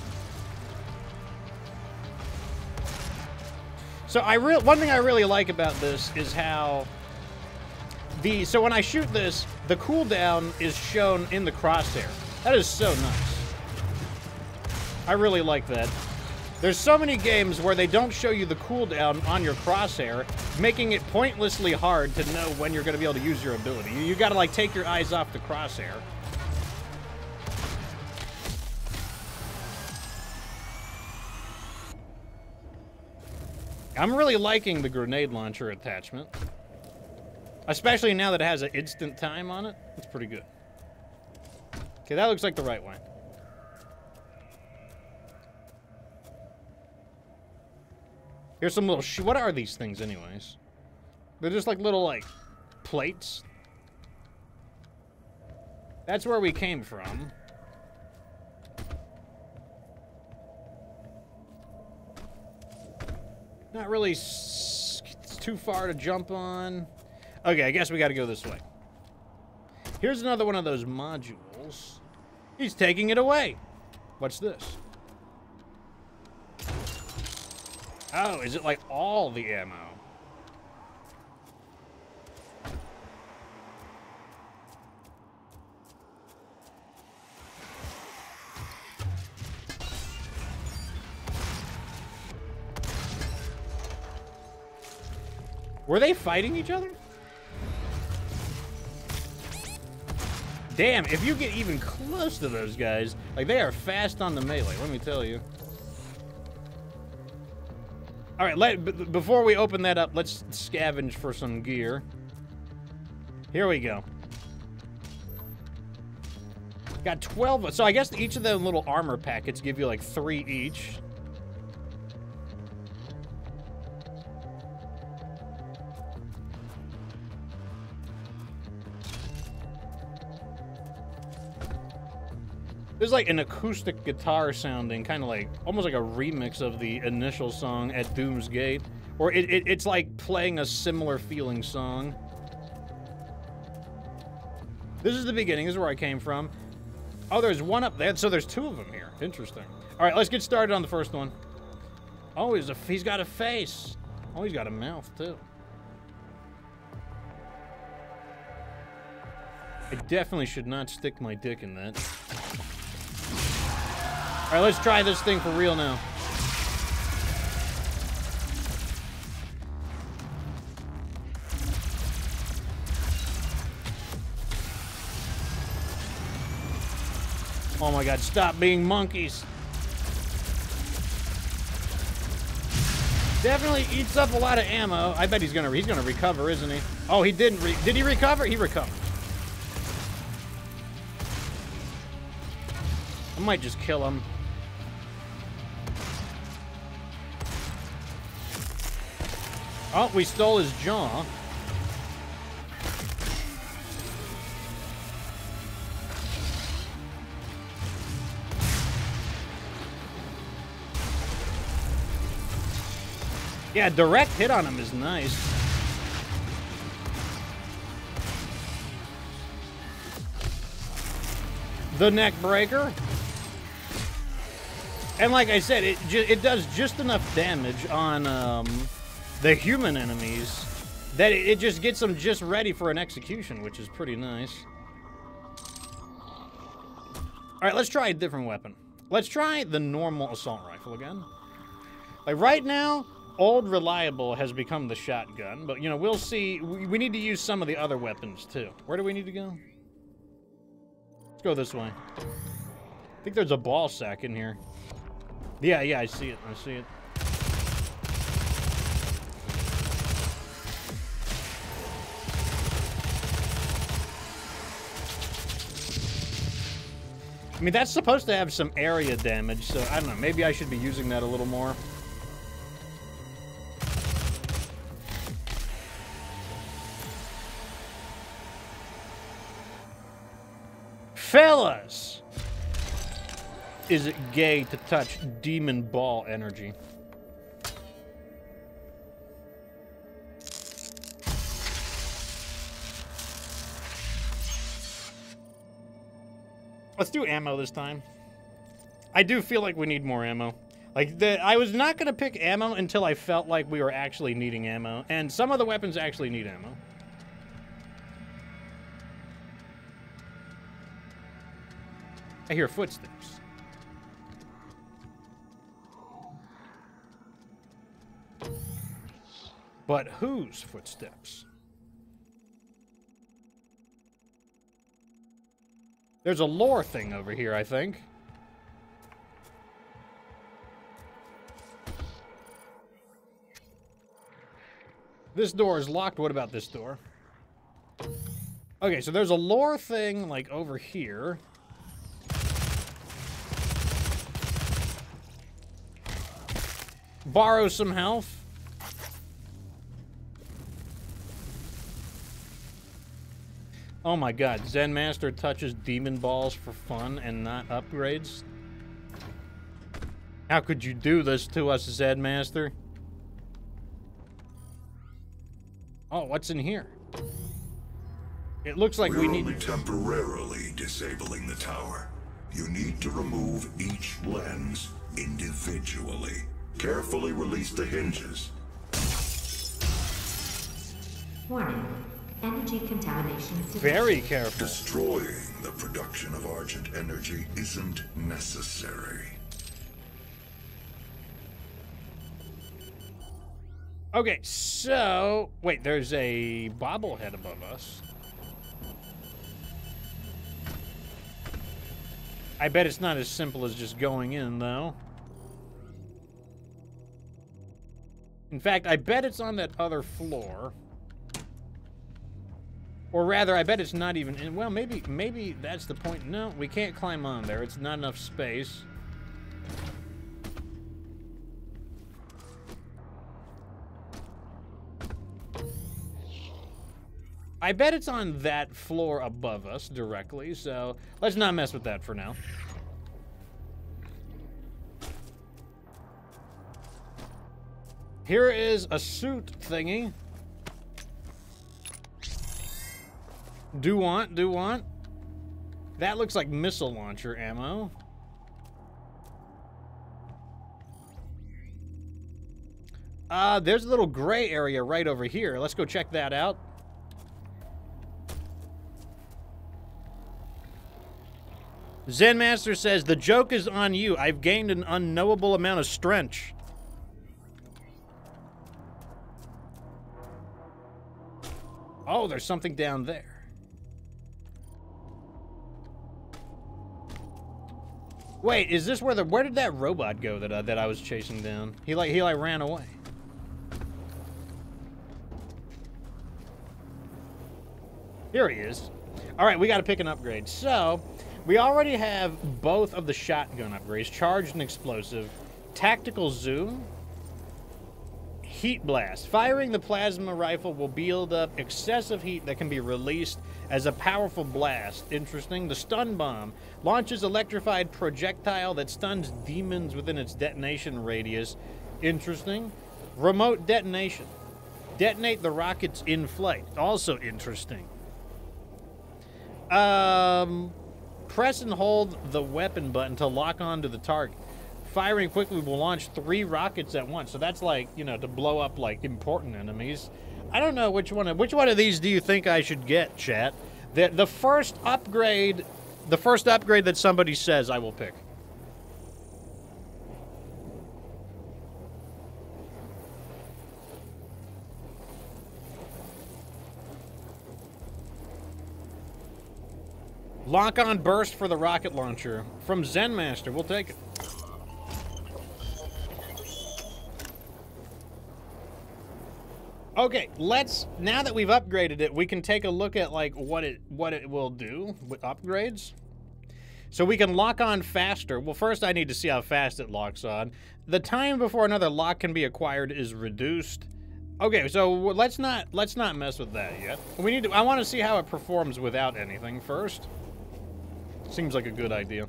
So I real one thing I really like about this is how the so when I shoot this, the cooldown is shown in the crosshair. That is so nice. I really like that. There's so many games where they don't show you the cooldown on your crosshair, making it pointlessly hard to know when you're going to be able to use your ability. You, you got to, like, take your eyes off the crosshair. I'm really liking the grenade launcher attachment. Especially now that it has an instant time on it. It's pretty good. Okay, that looks like the right one. Here's some little sh- what are these things, anyways? They're just like little, like, plates. That's where we came from. Not really s- it's too far to jump on. Okay, I guess we gotta go this way. Here's another one of those modules. He's taking it away. What's this? Oh, is it like all the ammo? Were they fighting each other? Damn, if you get even close to those guys, like, they are fast on the melee, let me tell you. All right, let, b before we open that up, let's scavenge for some gear. Here we go. Got twelve, so I guess each of the little armor packets give you like three each. There's like an acoustic guitar sounding, kind of like, almost like a remix of the initial song at Doom's Gate. Or it, it, it's like playing a similar feeling song. This is the beginning, this is where I came from. Oh, there's one up there, so there's two of them here. Interesting. All right, let's get started on the first one. Oh, he's, a, he's got a face. Oh, he's got a mouth too. I definitely should not stick my dick in that. All right, let's try this thing for real now. Oh my God, stop being monkeys. Definitely eats up a lot of ammo. I bet he's gonna, he's gonna recover, isn't he? Oh, he didn't, re did he recover? He recovered. I might just kill him. Oh, we stole his jaw. Yeah, direct hit on him is nice. The neck breaker. And like I said, it, ju it does just enough damage on um, the human enemies that it, it just gets them just ready for an execution, which is pretty nice. All right, let's try a different weapon. Let's try the normal assault rifle again. Like right now, old reliable has become the shotgun, but you know, we'll see. We need to use some of the other weapons too. Where do we need to go? Let's go this way. I think there's a ball sack in here. Yeah, yeah, I see it, I see it. I mean, that's supposed to have some area damage, so I don't know, maybe I should be using that a little more. Fellas! Is it gay to touch demon ball energy? Let's do ammo this time. I do feel like we need more ammo. Like, the, I was not going to pick ammo until I felt like we were actually needing ammo. And some of the weapons actually need ammo. I hear footsteps. But whose footsteps? There's a lore thing over here, I think. This door is locked. What about this door? Okay, so there's a lore thing, like, over here. Borrow some health. Oh my god, Zen Master touches demon balls for fun and not upgrades? How could you do this to us, Zen Master? Oh, what's in here? It looks like We're we need- We're only temporarily disabling the tower. You need to remove each lens individually. Carefully release the hinges. Warning. Energy contamination. Very careful. Destroying the production of Argent Energy isn't necessary. Okay, so... Wait, there's a bobblehead above us. I bet it's not as simple as just going in, though. In fact, I bet it's on that other floor. Or rather, I bet it's not even in. Well, maybe maybe that's the point. No, we can't climb on there. It's not enough space. I bet it's on that floor above us directly, so let's not mess with that for now. Here is a suit thingy. Do want, do want. That looks like missile launcher ammo. Uh, there's a little gray area right over here. Let's go check that out. Zen Master says, the joke is on you. I've gained an unknowable amount of strength. Oh, there's something down there. Wait, is this where the where did that robot go that I, that I was chasing down? He like he like ran away. Here he is. All right, we got to pick an upgrade. So, we already have both of the shotgun upgrades, charged and explosive, tactical zoom, heat blast. Firing the plasma rifle will build up excessive heat that can be released as a powerful blast. Interesting. The stun bomb launches electrified projectile that stuns demons within its detonation radius. Interesting. Remote detonation. Detonate the rockets in flight. Also interesting. Um, press and hold the weapon button to lock onto the target. Firing quickly will launch three rockets at once. So that's like, you know, to blow up like important enemies. I don't know which one of, which one of these do you think I should get, chat? The the first upgrade, the first upgrade that somebody says, I will pick. Lock on burst for the rocket launcher from Zen Master. We'll take it. Okay, let's, now that we've upgraded it, we can take a look at, like, what it what it will do with upgrades. So we can lock on faster. Well, first I need to see how fast it locks on. The time before another lock can be acquired is reduced. Okay, so let's not let's not mess with that yet. We need to, I want to see how it performs without anything first. Seems like a good idea.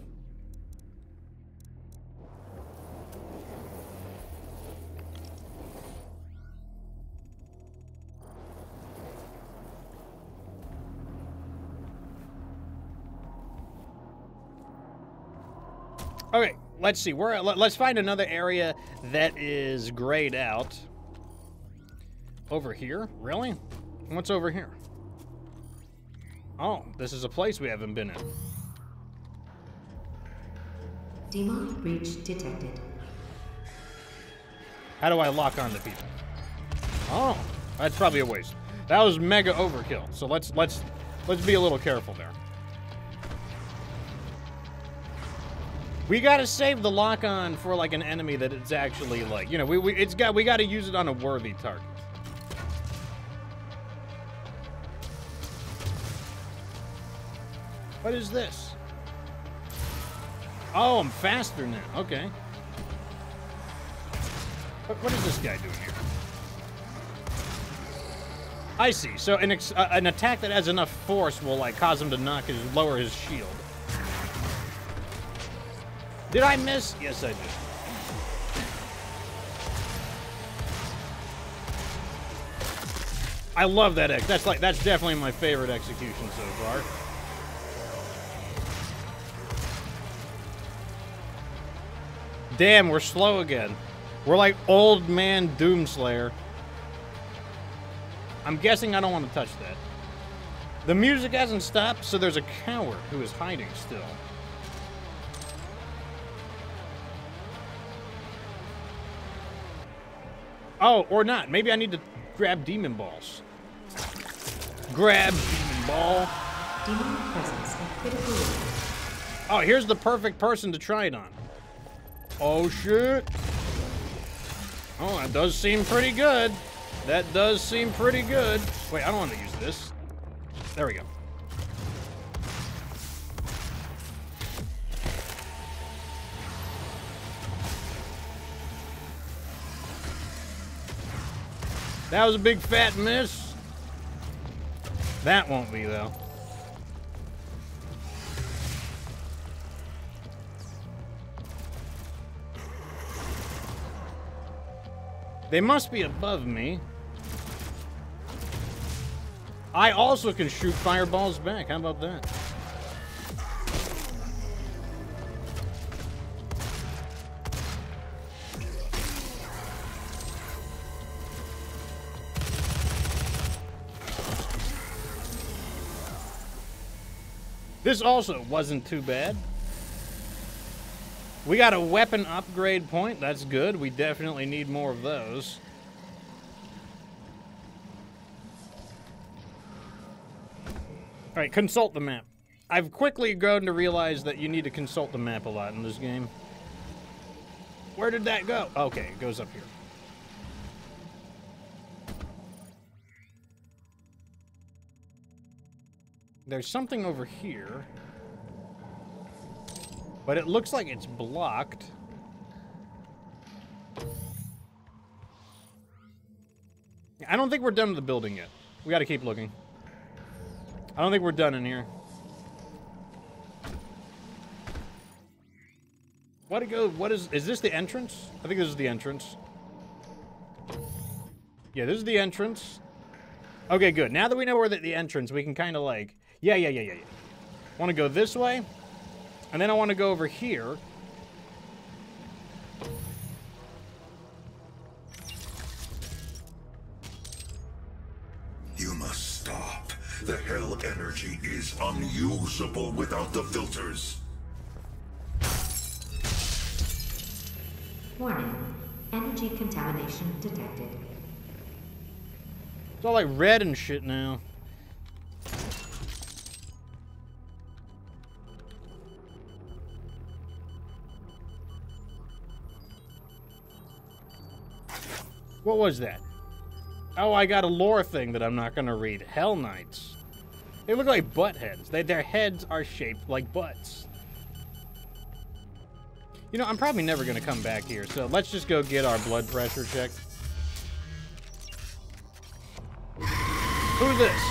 Okay, let's see. We're let's find another area that is grayed out. Over here? Really? What's over here? Oh, this is a place we haven't been in. Demon breach detected. How do I lock on to people? Oh, that's probably a waste. That was mega overkill. So let's let's let's be a little careful there. We gotta save the lock on for like an enemy that it's actually like, you know, we, we it's got we gotta use it on a worthy target. What is this? Oh, I'm faster now. Okay. What, what is this guy doing here? I see. So an ex uh, an attack that has enough force will like cause him to knock his lower his shield. Did I miss? Yes, I did. I love that X. That's like that's definitely my favorite execution so far. Damn, we're slow again. We're like old man Doomslayer. I'm guessing I don't want to touch that. The music hasn't stopped, so there's a coward who is hiding still. Oh, or not. Maybe I need to grab demon balls. Grab demon ball. Demon presence at critical range. Oh, here's the perfect person to try it on. Oh, shit. Oh, that does seem pretty good. That does seem pretty good. Wait, I don't want to use this. There we go. That was a big fat miss. That won't be, though. They must be above me. I also can shoot fireballs back. How about that? This also wasn't too bad. We got a weapon upgrade point. That's good. We definitely need more of those. All right, consult the map. I've quickly grown to realize that you need to consult the map a lot in this game. Where did that go? Okay, it goes up here. There's something over here, but it looks like it's blocked. I don't think we're done with the building yet. We gotta keep looking. I don't think we're done in here. What to go, what is, is this the entrance? I think this is the entrance. Yeah, this is the entrance. Okay, good. Now that we know where the, the entrance, we can kind of like, yeah, yeah, yeah, yeah, yeah. Want to go this way? And then I want to go over here. You must stop. The hell energy is unusable without the filters. Warning. Energy contamination detected. It's all like red and shit now. What was that? Oh, I got a lore thing that I'm not gonna read. Hell Knights. They look like butt heads. They, their heads are shaped like butts. You know, I'm probably never gonna come back here, so let's just go get our blood pressure checked. Who's this?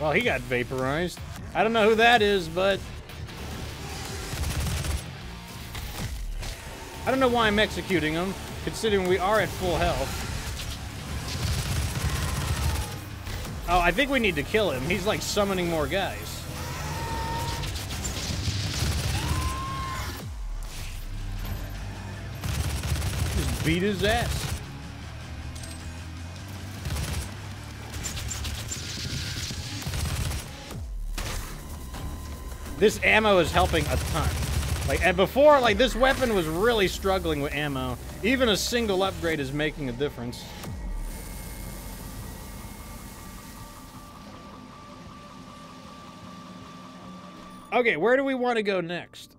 Well, he got vaporized. I don't know who that is, but... I don't know why I'm executing him, considering we are at full health. Oh, I think we need to kill him. He's like summoning more guys. Just beat his ass. This ammo is helping a ton. Like, and before, like, this weapon was really struggling with ammo. Even a single upgrade is making a difference. Okay, where do we want to go next?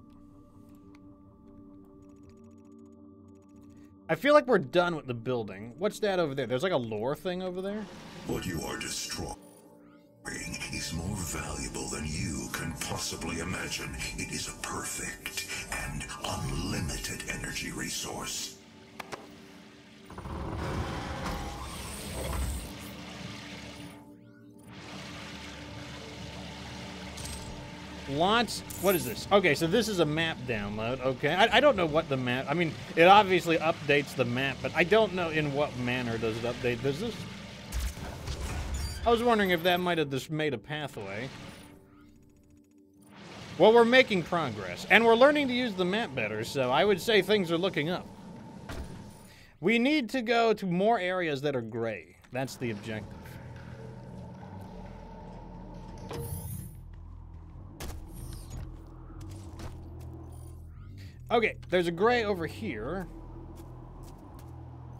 I feel like we're done with the building. What's that over there? There's like a lore thing over there? What you are destroying is more valuable than you can possibly imagine. It is a perfect and unlimited energy resource. Lots. What is this? Okay, so this is a map download. Okay, I, I don't know what the map. I mean, it obviously updates the map, but I don't know in what manner does it update. Does this? I was wondering if that might have just made a pathway. Well, we're making progress, and we're learning to use the map better, so I would say things are looking up. We need to go to more areas that are gray. That's the objective. Okay, there's a gray over here.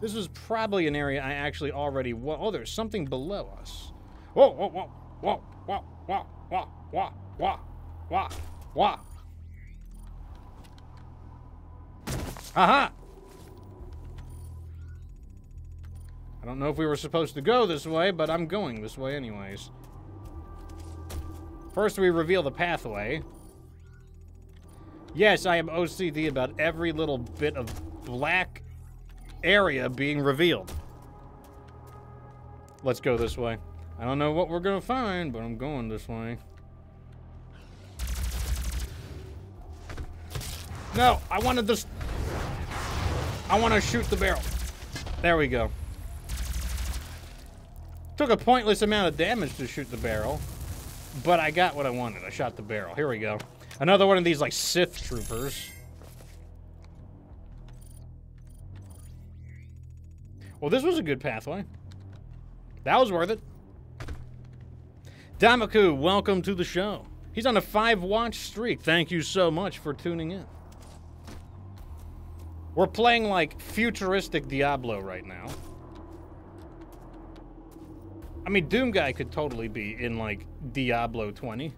This was probably an area I actually already wa- Oh, there's something below us. Whoa, whoa, whoa, whoa, whoa, whoa, whoa, whoa, whoa, whoa, whoa. Aha! I don't know if we were supposed to go this way, but I'm going this way anyways. First, we reveal the pathway. Yes, I am O C D about every little bit of black area being revealed. Let's go this way. I don't know what we're gonna find, but I'm going this way. No, I wanted this. I want to shoot the barrel. There we go. Took a pointless amount of damage to shoot the barrel, but I got what I wanted. I shot the barrel. Here we go. Another one of these like Sith Troopers. Well, this was a good pathway. That was worth it. Damaku, welcome to the show. He's on a five-watch streak. Thank you so much for tuning in. We're playing, like, futuristic Diablo right now. I mean, Doom Guy could totally be in, like, Diablo twenty.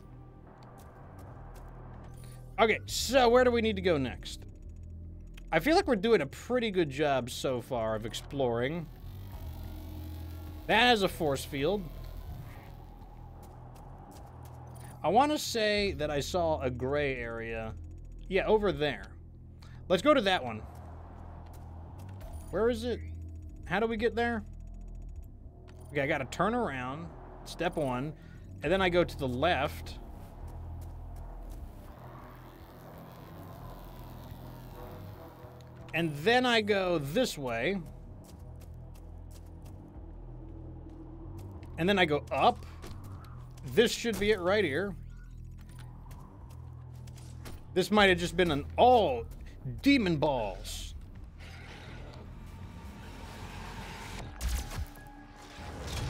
Okay, so where do we need to go next? I feel like we're doing a pretty good job so far of exploring. That is a force field. I want to say that I saw a gray area. Yeah, over there. Let's go to that one. Where is it? How do we get there? Okay, I got to turn around. Step one. And then I go to the left. And then I go this way. And then I go up. This should be it right here. This might have just been an... Oh! Demon balls.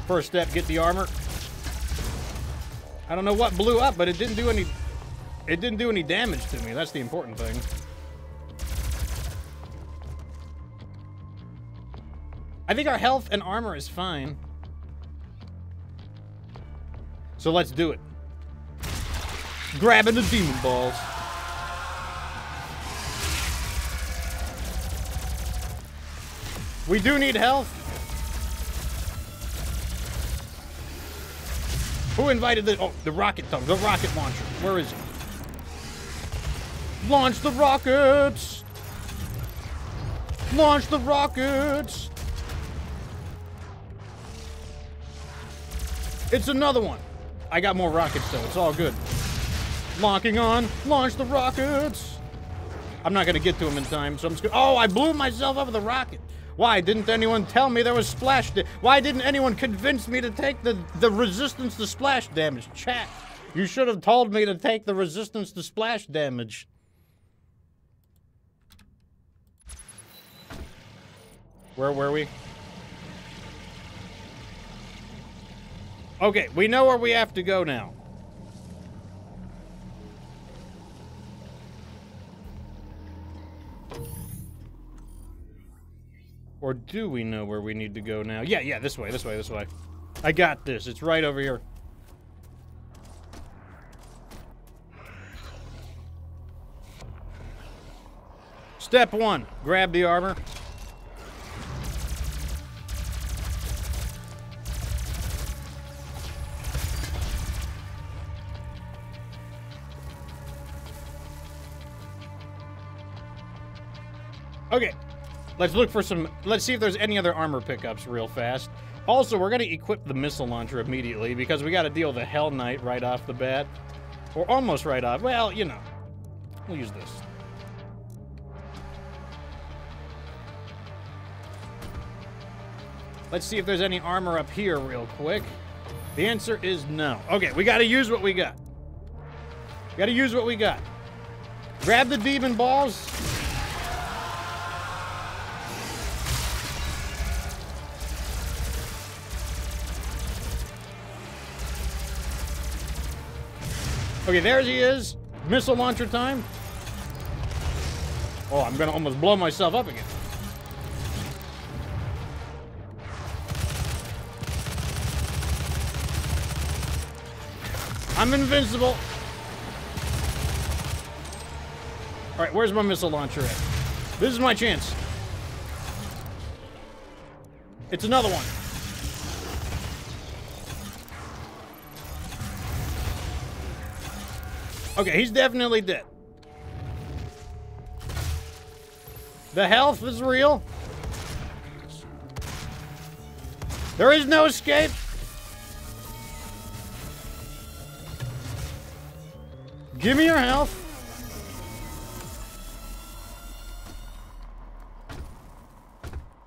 First step, get the armor. I don't know what blew up, but it didn't do any... It didn't do any damage to me. That's the important thing. I think our health and armor is fine. So let's do it. Grabbing the demon balls. We do need health. Who invited the... Oh, the rocket thumb, the rocket launcher. Where is it? Launch the rockets! Launch the rockets! It's another one. I got more rockets, though. It's all good. Locking on. Launch the rockets. I'm not going to get to them in time, so I'm just going to... Oh, I blew myself up with a rocket. Why didn't anyone tell me there was splash damage? Why didn't anyone convince me to take the, the resistance to splash damage? Chat, you should have told me to take the resistance to splash damage. Where were we? Okay, we know where we have to go now. Or do we know where we need to go now? Yeah, yeah, this way, this way, this way. I got this. It's right over here. Step one, grab the armor. Okay, let's look for some, let's see if there's any other armor pickups real fast. Also, we're gonna equip the missile launcher immediately because we gotta deal with the Hell Knight right off the bat. Or almost right off, well, you know. We'll use this. Let's see if there's any armor up here real quick. The answer is no. Okay, we gotta use what we got. We gotta use what we got. Grab the demon balls. Okay, there he is. Missile launcher time. Oh, I'm gonna almost blow myself up again. I'm invincible. All right, where's my missile launcher at? This is my chance. It's another one. Okay, he's definitely dead. The health is real. There is no escape. Give me your health.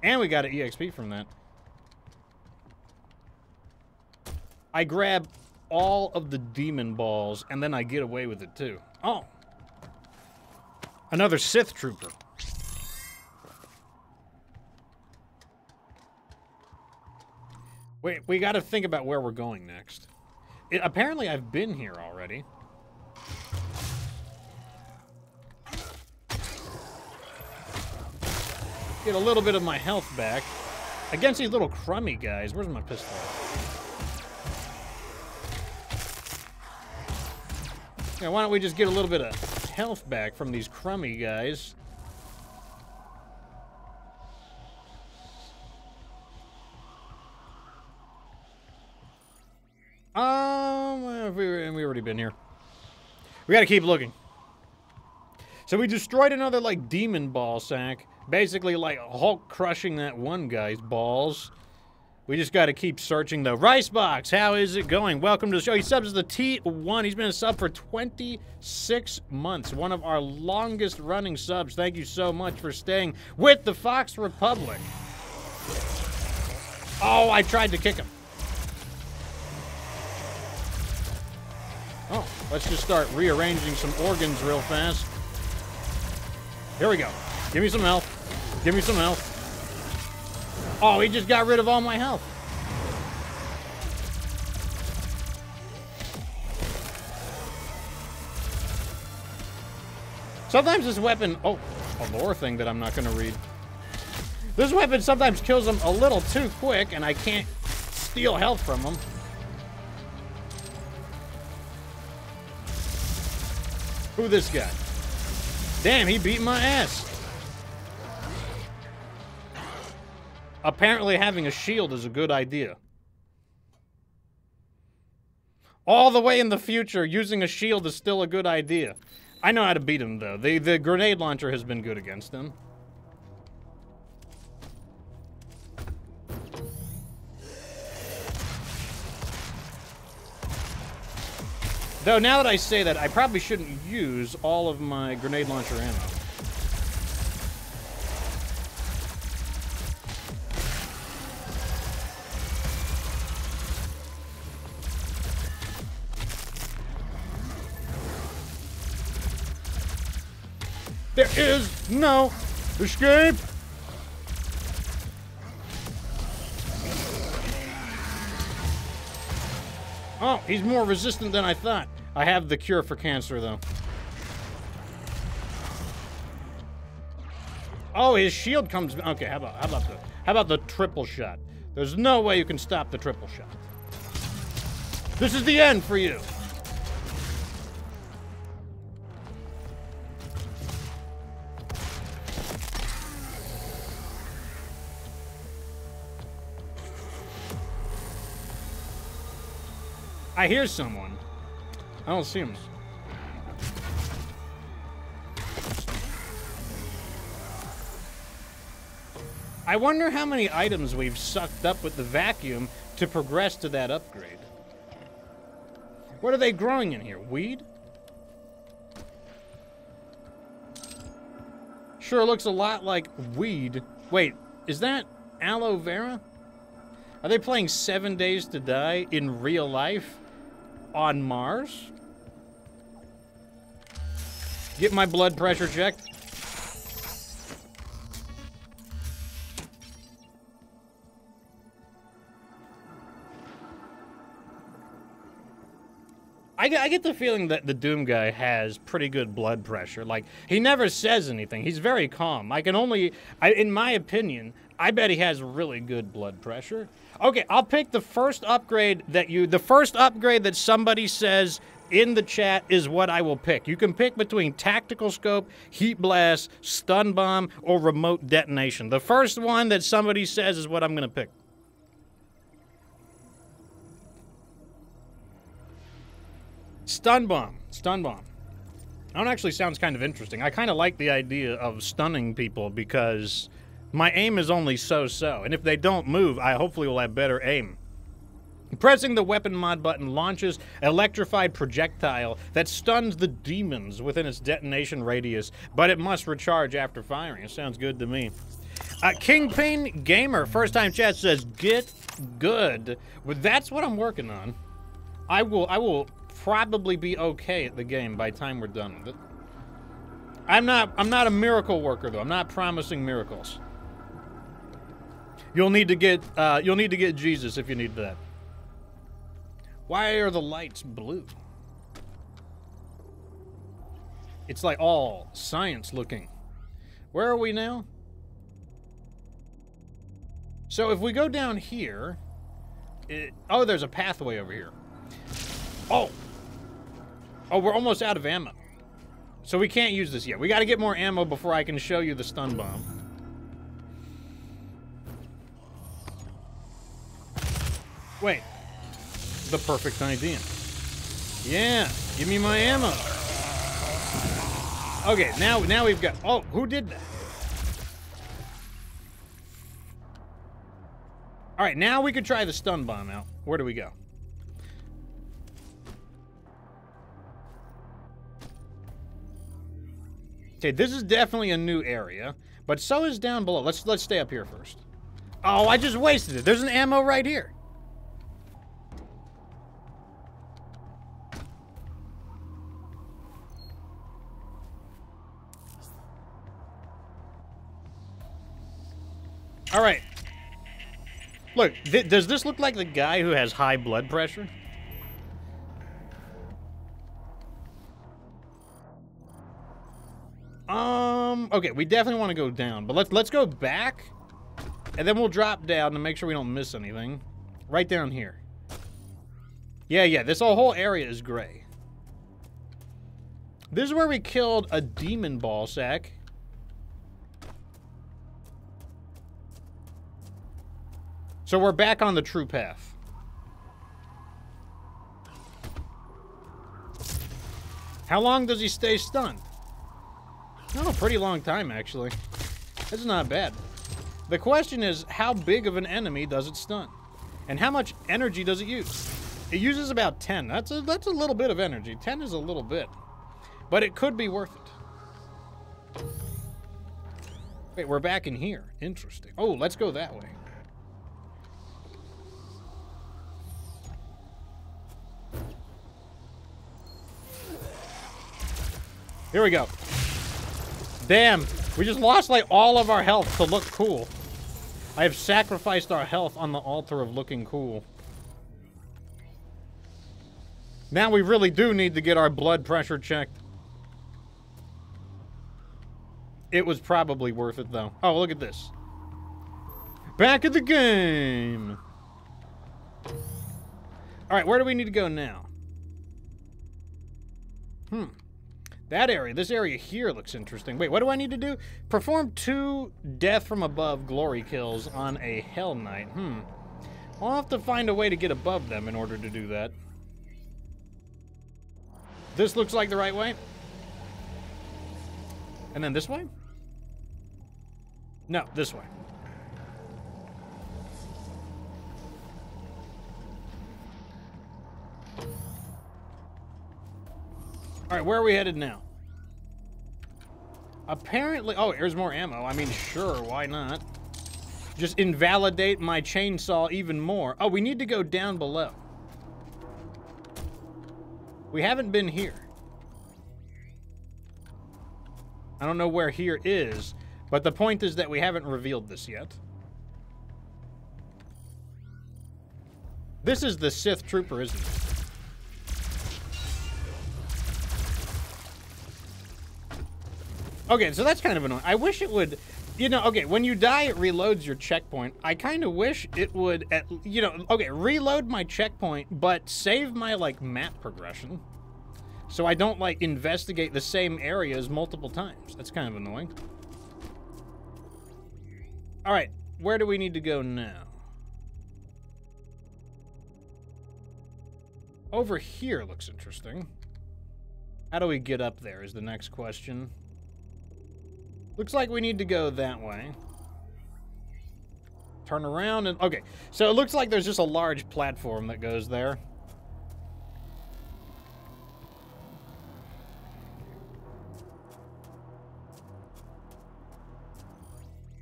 And we got an E X P from that. I grab all of the demon balls, and then I get away with it too. Oh. Another Sith Trooper. Wait, we gotta think about where we're going next. It, apparently I've been here already. Get a little bit of my health back. Against these little crummy guys, where's my pistol? Yeah, why don't we just get a little bit of health back from these crummy guys? Um, we've already been here. We gotta keep looking. So we destroyed another, like, demon ball sack. Basically, like, Hulk crushing that one guy's balls. We just got to keep searching, though. Ricebox, how is it going? Welcome to the show. He subs as the T one. He's been a sub for twenty-six months. One of our longest-running subs. Thank you so much for staying with the Fox Republic. Oh, I tried to kick him. Oh, let's just start rearranging some organs real fast. Here we go. Give me some health. Give me some health. Oh, he just got rid of all my health. Sometimes this weapon... Oh, a lore thing that I'm not going to read. This weapon sometimes kills them a little too quick, and I can't steal health from them. Who this guy? Damn, he beat my ass. Apparently having a shield is a good idea. All the way in the future, using a shield is still a good idea. I know how to beat him, though. The, the grenade launcher has been good against him. Though, now that I say that, I probably shouldn't use all of my grenade launcher ammo. There is no escape. Oh, he's more resistant than I thought. I have the cure for cancer, though. Oh, his shield comes. Okay, how about how about the how about the triple shot? There's no way you can stop the triple shot. This is the end for you. I hear someone. I don't see him. I wonder how many items we've sucked up with the vacuum to progress to that upgrade. What are they growing in here? Weed? Sure looks a lot like weed. Wait, is that aloe vera? Are they playing Seven Days to Die in real life? On Mars? Get my blood pressure checked. I get, I get the feeling that the Doom guy has pretty good blood pressure. Like, he never says anything. He's very calm. I can only, I, in my opinion, I bet he has really good blood pressure. Okay, I'll pick the first upgrade that you, the first upgrade that somebody says in the chat is what I will pick. You can pick between Tactical Scope, Heat Blast, Stun Bomb, or Remote Detonation. The first one that somebody says is what I'm going to pick. Stun Bomb. Stun Bomb. That actually sounds kind of interesting. I kind of like the idea of stunning people because my aim is only so-so, and if they don't move, I hopefully will have better aim. Pressing the weapon mod button launches an electrified projectile that stuns the demons within its detonation radius, but it must recharge after firing. It sounds good to me. Uh, Kingpin Gamer, first time chat, says, Git Gud. Well, that's what I'm working on. I will, I will probably be okay at the game by the time we're done with it. I'm not, I'm not a miracle worker, though. I'm not promising miracles. You'll need to get, uh, you'll need to get Jesus if you need that. Why are the lights blue? It's like all science looking. Where are we now? So if we go down here, it, oh, there's a pathway over here. Oh, oh, we're almost out of ammo. So we can't use this yet. We got to get more ammo before I can show you the stun bomb. Wait, the perfect idea. Yeah, give me my ammo. Okay, now now we've got, oh, who did that? All right, now we could try the stun bomb out. Where do we go? Okay, this is definitely a new area, but so is down below. Let's, let's stay up here first. Oh, I just wasted it. There's an ammo right here. All right. Look, th does this look like the guy who has high blood pressure? Um, okay, we definitely want to go down, but let's let's go back, and then we'll drop down to make sure we don't miss anything. Right down here. Yeah, yeah, this whole area is gray. This is where we killed a demon ball sack. So we're back on the true path. How long does he stay stunned? Not a pretty long time, actually. This is not bad. The question is, how big of an enemy does it stun? And how much energy does it use? It uses about ten. That's a, that's a little bit of energy. ten is a little bit. But it could be worth it. Wait, we're back in here. Interesting. Oh, let's go that way. Here we go. Damn, we just lost like all of our health to look cool. I have sacrificed our health on the altar of looking cool. Now we really do need to get our blood pressure checked. It was probably worth it though. Oh, look at this. Back at the game. All right, where do we need to go now? Hmm. That area, this area here looks interesting. Wait, what do I need to do? Perform two death from above glory kills on a Hell Knight. Hmm. I'll have to find a way to get above them in order to do that. This looks like the right way. And then this way? No, this way. All right, where are we headed now? Apparently, oh, here's more ammo. I mean, sure, why not? Just invalidate my chainsaw even more. Oh, we need to go down below. We haven't been here. I don't know where here is, but the point is that we haven't revealed this yet. This is the Sith Trooper, isn't it? Okay, so that's kind of annoying. I wish it would, you know, okay, when you die, it reloads your checkpoint. I kind of wish it would, at, you know, okay, reload my checkpoint, but save my, like, map progression. So I don't, like, investigate the same areas multiple times. That's kind of annoying. All right, where do we need to go now? Over here looks interesting. How do we get up there is the next question. Looks like we need to go that way. Turn around and... Okay, so it looks like there's just a large platform that goes there.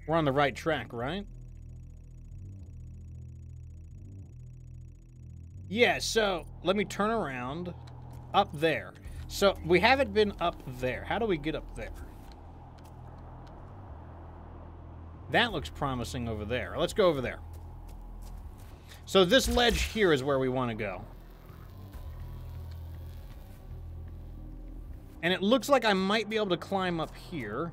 We're on the right track, right? Yeah, so let me turn around up there. So we haven't been up there. How do we get up there? That looks promising over there. Let's go over there. So this ledge here is where we want to go. And it looks like I might be able to climb up here.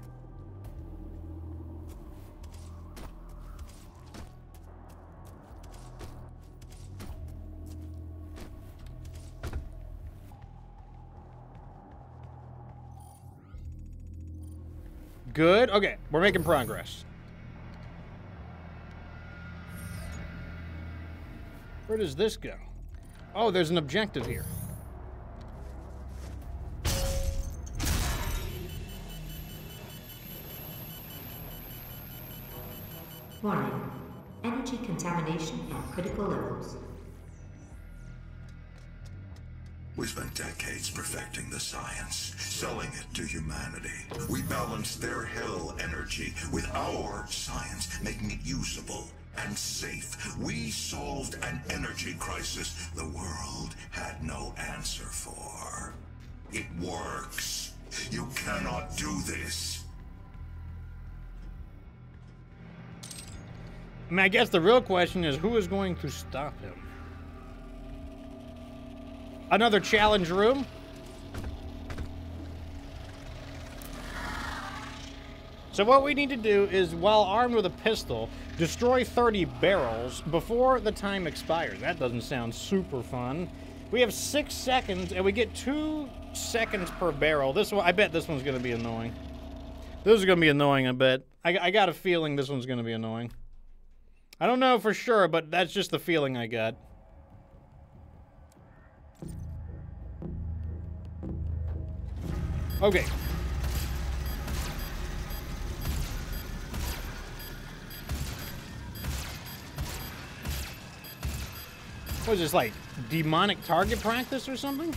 Good. Okay, we're making progress. Where does this go? Oh, there's an objective here. Warning. Energy contamination at critical levels. We spent decades perfecting the science, selling it to humanity. We balanced their hell energy with our science, making it usable and safe. We solved an energy crisis the world had no answer for. It works. You cannot do this. I mean, I guess the real question is who is going to stop him? Another challenge room? So what we need to do is, while armed with a pistol, destroy thirty barrels before the time expires. That doesn't sound super fun. We have six seconds, and we get two seconds per barrel. This one, I bet this one's going to be annoying. This is going to be annoying, I bet. I, I got a feeling this one's going to be annoying. I don't know for sure, but that's just the feeling I got. Okay. What is this, like, demonic target practice or something?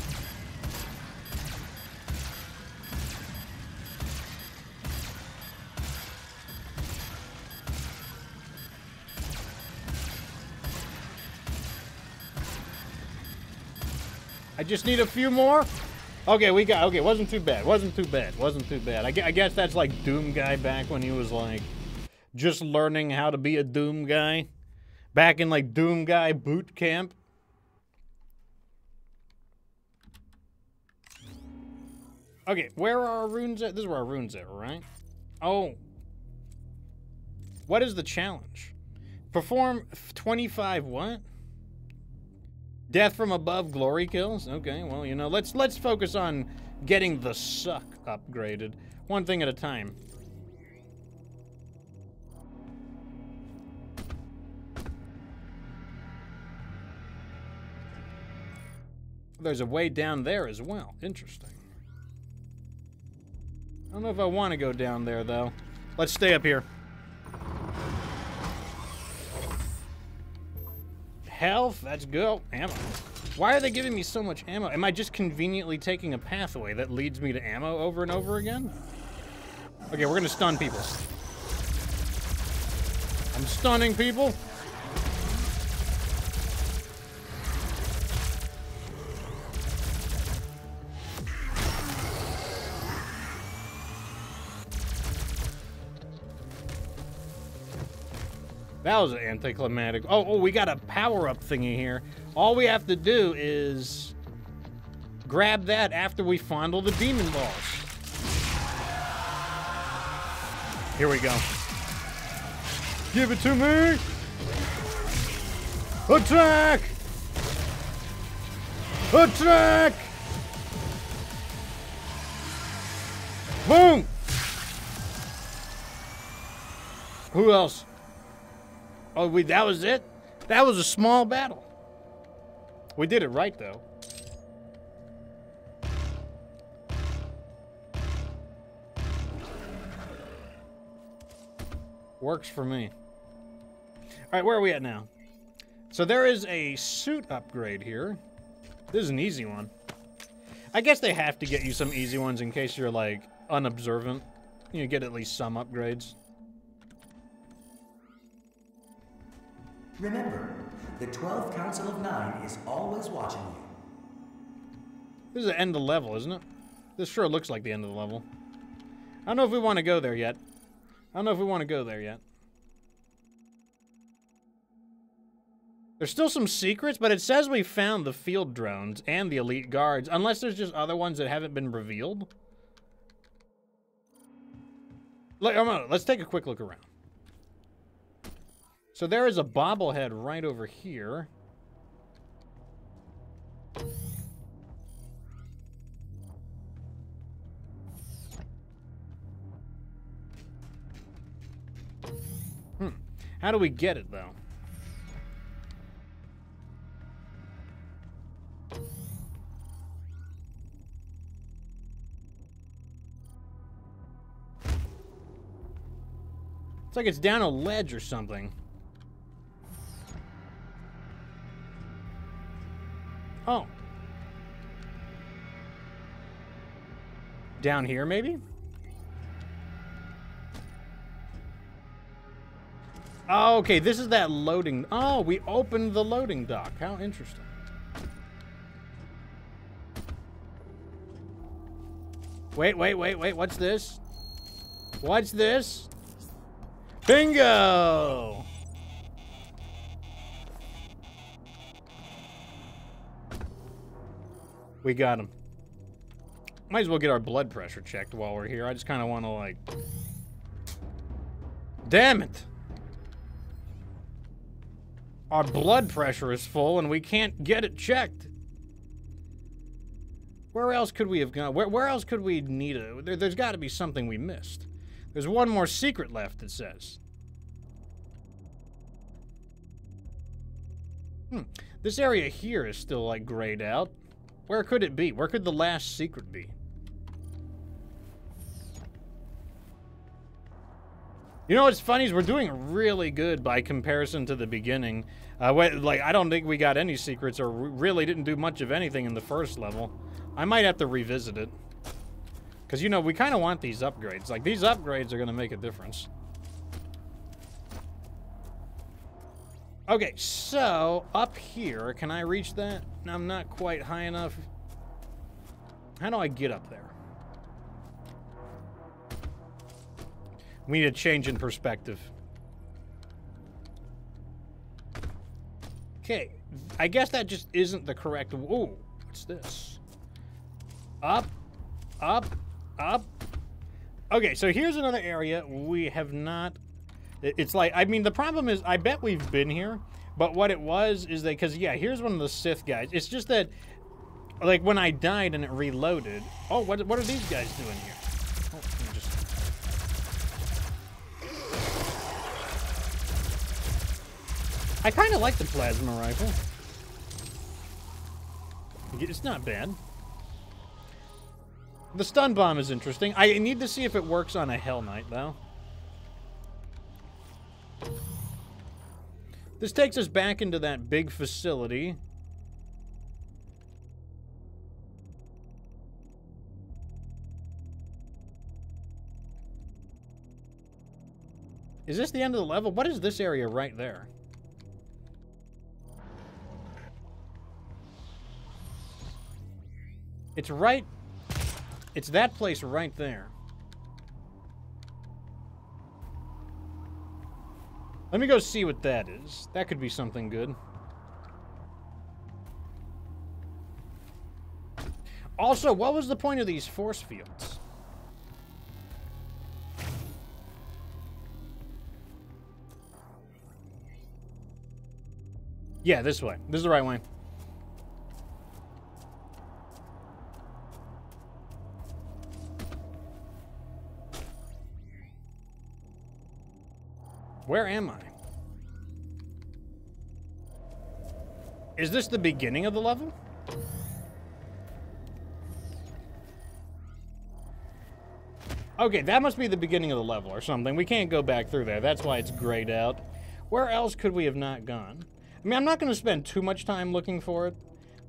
I just need a few more. Okay, we got, okay, wasn't too bad, wasn't too bad, wasn't too bad. I, I guess that's like Doom Guy back when he was like, just learning how to be a Doom Guy. Back in like Doom Guy boot camp. Okay, where are our runes at? This is where our runes at, right? Oh. What is the challenge? Perform twenty-five what? Death from above glory kills? Okay, well, you know, let's let's focus on getting the suck upgraded. One thing at a time. There's a way down there as well. Interesting. I don't know if I want to go down there, though. Let's stay up here. Health, that's good. Ammo. Why are they giving me so much ammo? Am I just conveniently taking a pathway that leads me to ammo over and over again? Okay, we're gonna stun people. I'm stunning people. That was anticlimactic. Oh, oh, we got a power-up thingy here. All we have to do is grab that after we fondle the demon balls. Here we go. Give it to me! Attack! Attack! Boom! Who else? Oh, we, that was it? That was a small battle. We did it right, though. Works for me. All right, where are we at now? So there is a suit upgrade here. This is an easy one. I guess they have to get you some easy ones in case you're, like, unobservant. You get at least some upgrades. Remember, the twelfth Council of Nine is always watching you. This is the end of the level, isn't it? This sure looks like the end of the level. I don't know if we want to go there yet. I don't know if we want to go there yet. There's still some secrets, but it says we found the field drones and the elite guards, unless there's just other ones that haven't been revealed. Let's take a quick look around. So there is a bobblehead right over here. Hmm. How do we get it, though? It's like it's down a ledge or something. Oh. Down here, maybe? Oh, okay, this is that loading... Oh, we opened the loading dock. How interesting. Wait, wait, wait, wait. What's this? What's this? Bingo! We got him. Might as well get our blood pressure checked while we're here. I just kind of want to, like... Damn it! Our blood pressure is full and we can't get it checked. Where else could we have gone? Where, where else could we need a... There, there's got to be something we missed. There's one more secret left, it says. Hmm. This area here is still, like, grayed out. Where could it be? Where could the last secret be? You know what's funny is we're doing really good by comparison to the beginning. Uh, like, I don't think we got any secrets or really didn't do much of anything in the first level. I might have to revisit it. Because, you know, we kind of want these upgrades. Like, these upgrades are going to make a difference. Okay, so up here, can I reach that? I'm not quite high enough. How do I get up there? We need a change in perspective. Okay, I guess that just isn't the correct... Ooh, what's this? Up, up, up. Okay, so here's another area we have not... It's like, I mean, the problem is, I bet we've been here, but what it was is that, because, yeah, here's one of the Sith guys. It's just that, like, when I died and it reloaded... Oh, what, what are these guys doing here? Oh, let me just... I kind of like the plasma rifle. It's not bad. The stun bomb is interesting. I need to see if it works on a Hell Knight, though. This takes us back into that big facility. Is this the end of the level? What is this area right there? It's right... It's that place right there. Let me go see what that is. That could be something good. Also, what was the point of these force fields? Yeah, this way. This is the right way. Where am I? Is this the beginning of the level? Okay, that must be the beginning of the level or something. We can't go back through there. That's why it's grayed out. Where else could we have not gone? I mean, I'm not going to spend too much time looking for it,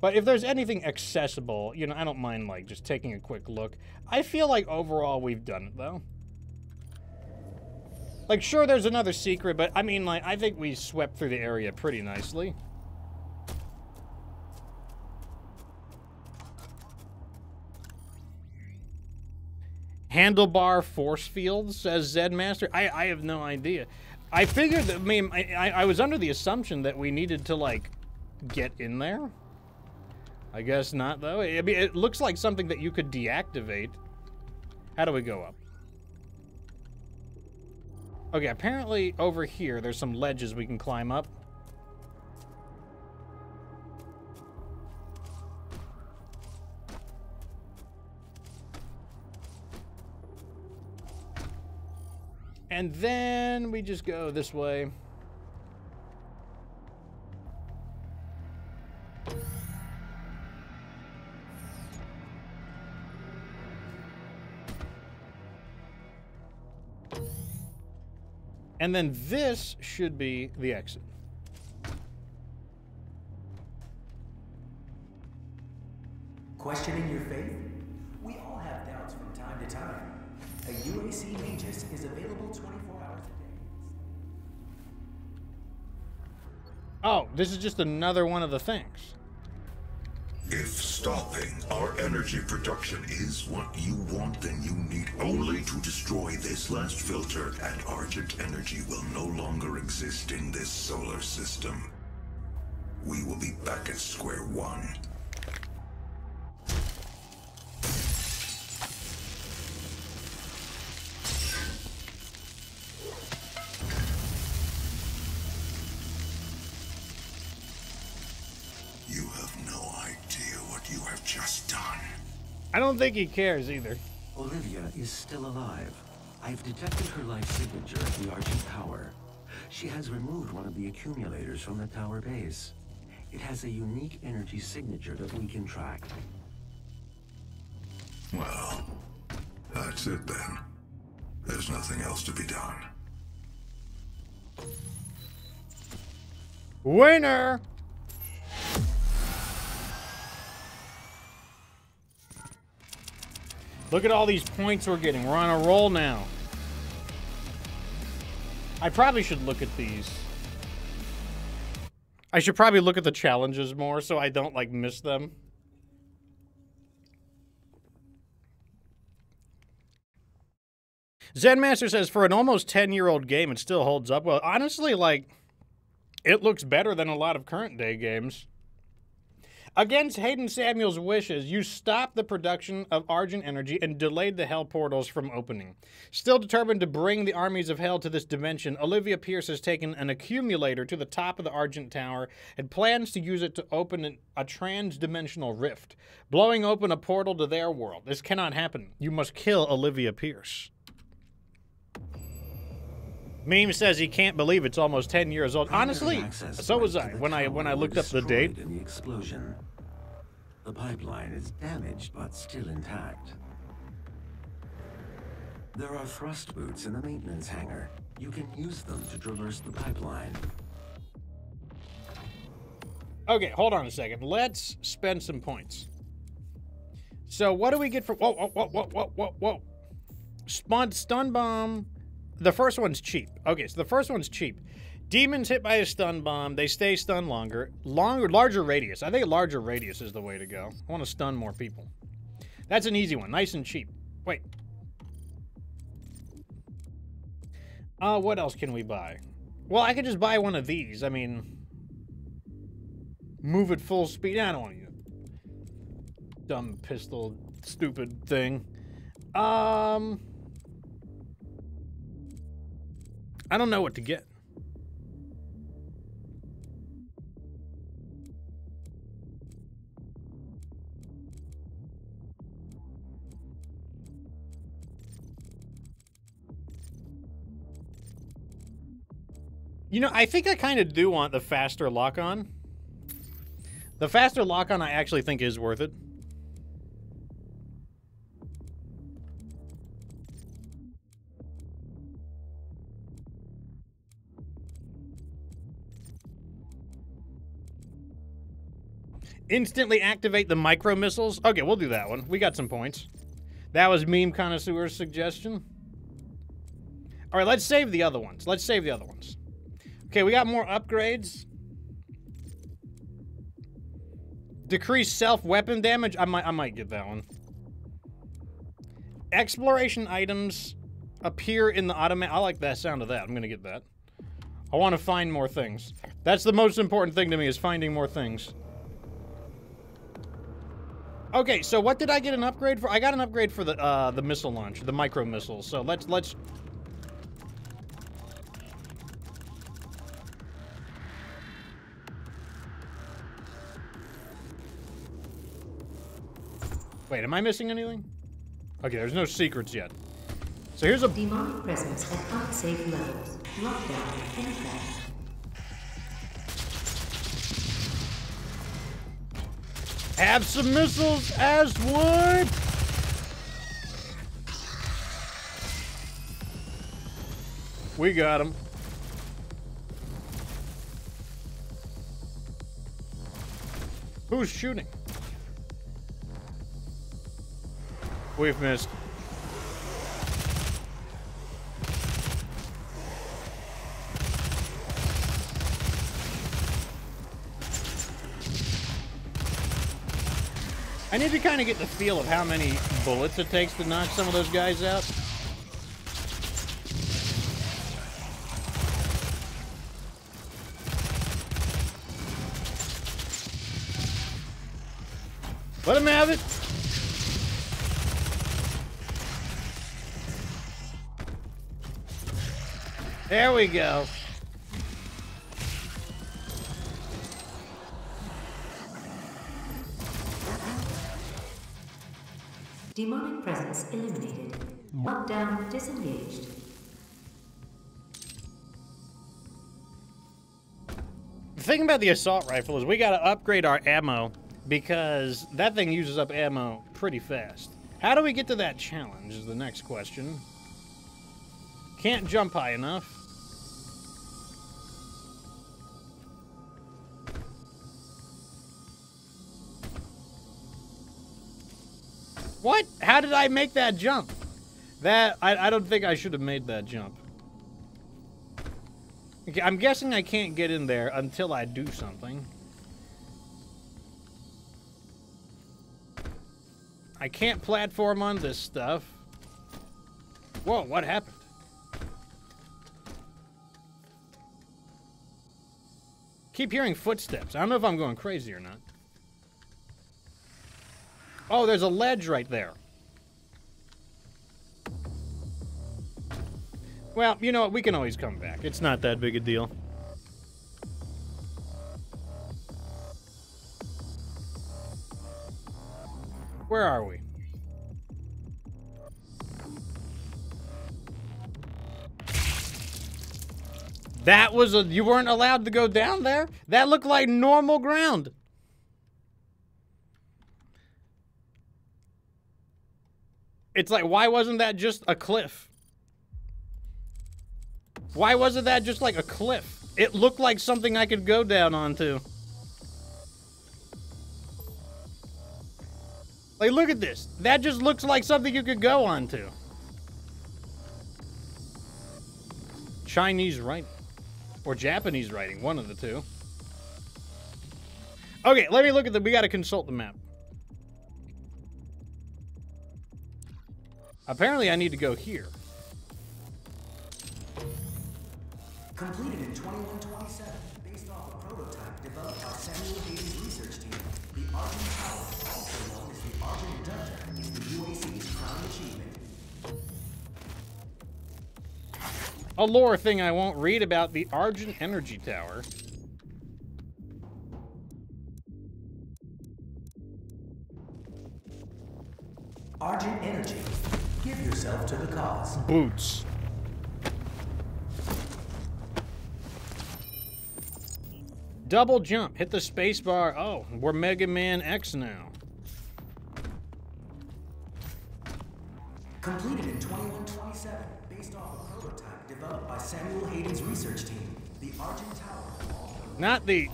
but if there's anything accessible, you know, I don't mind, like, just taking a quick look. I feel like overall we've done it, though. Like, sure, there's another secret, but, I mean, like, I think we swept through the area pretty nicely. Handlebar force fields, says Zen Master. I, I have no idea. I figured that, I mean, I, I was under the assumption that we needed to, like, get in there. I guess not, though. I mean, it looks like something that you could deactivate. How do we go up? Okay, apparently over here there's some ledges we can climb up. And then we just go this way. And then this should be the exit. Questioning your faith? We all have doubts from time to time. A U A C Magus is available twenty-four hours a day. Oh, this is just another one of the things. If stopping our energy production is what you want, then you need only to destroy this last filter, and Argent Energy will no longer exist in this solar system. We will be back at square one. I don't think he cares either. Olivia is still alive. I've detected her life signature at the Argent Tower. She has removed one of the accumulators from the tower base. It has a unique energy signature that we can track. Well, that's it then. There's nothing else to be done. Winner! Look at all these points we're getting. We're on a roll now. I probably should look at these. I should probably look at the challenges more so I don't, like, miss them. Zen Master says, for an almost ten-year-old game, it still holds up well. Honestly, like, it looks better than a lot of current-day games. Against Hayden Samuel's wishes, you stopped the production of Argent Energy and delayed the Hell portals from opening. Still determined to bring the armies of Hell to this dimension, Olivia Pierce has taken an accumulator to the top of the Argent Tower and plans to use it to open an, a trans-dimensional rift, blowing open a portal to their world. This cannot happen. You must kill Olivia Pierce. Meme says he can't believe it's almost ten years old. Honestly, so was I when I when I looked up the date. In the explosion, the pipeline is damaged but still intact. There are thrust boots in the maintenance hangar. You can use them to traverse the pipeline. Okay, hold on a second. Let's spend some points. So what do we get for? Whoa, whoa, whoa, whoa, whoa, whoa, whoa! Spawn stun bomb. The first one's cheap. Okay, so the first one's cheap. Demons hit by a stun bomb. They stay stunned longer. Longer, larger radius. I think larger radius is the way to go. I want to stun more people. That's an easy one. Nice and cheap. Wait. Uh, what else can we buy? Well, I could just buy one of these. I mean, move at full speed. I don't want to use it. Dumb pistol, stupid thing. Um... I don't know what to get. You know, I think I kind of do want the faster lock-on. The faster lock-on I actually think is worth it. Instantly activate the micro missiles. Okay, we'll do that one. We got some points. That was Meme Connoisseur's suggestion. All right, let's save the other ones. Let's save the other ones. Okay, we got more upgrades. Decrease self-weapon damage. I might, I might get that one. Exploration items appear in the automatic. I like that sound of that. I'm gonna get that. I want to find more things. That's the most important thing to me, is finding more things. Okay, so what did I get an upgrade for? I got an upgrade for the uh, the missile launch, the micro missiles. So let's let's. Wait, am I missing anything? Okay, there's no secrets yet. So here's a demonic presence at unsafe levels. Lockdown in effect. Have some missiles as wood. We got him. Who's shooting? We've missed. I need to kind of get the feel of how many bullets it takes to knock some of those guys out. Let him have it. There we go. Demonic presence eliminated. Lockdown disengaged. The thing about the assault rifle is we gotta upgrade our ammo because that thing uses up ammo pretty fast. How do we get to that challenge is the next question. Can't jump high enough. What? How did I make that jump? That, I, I don't think I should have made that jump. Okay, I'm guessing I can't get in there until I do something. I can't platform on this stuff. Whoa, what happened? Keep hearing footsteps. I don't know if I'm going crazy or not. Oh, there's a ledge right there. Well, you know what? We can always come back. It's not that big a deal. Where are we? That was a... You weren't allowed to go down there? That looked like normal ground. It's like, why wasn't that just a cliff? Why wasn't that just like a cliff? It looked like something I could go down onto. Like, look at this. That just looks like something you could go onto. Chinese writing. Or Japanese writing, one of the two. Okay, let me look at the... We gotta consult the map. Apparently, I need to go here. Completed in twenty-one twenty-seven, based off a prototype developed by Samuel Hayden's research team, the Argent Tower, also known as the Argent Dungeon, is the U A C's crown achievement. A lore thing I won't read about the Argent Energy Tower. Argent Energy. Give yourself to the cause. Boots. Double jump. Hit the space bar. Oh, we're Mega Man X now. Completed in twenty-one twenty-seven, based off a prototype developed by Samuel Hayden's research team, the Argent Tower. Not the,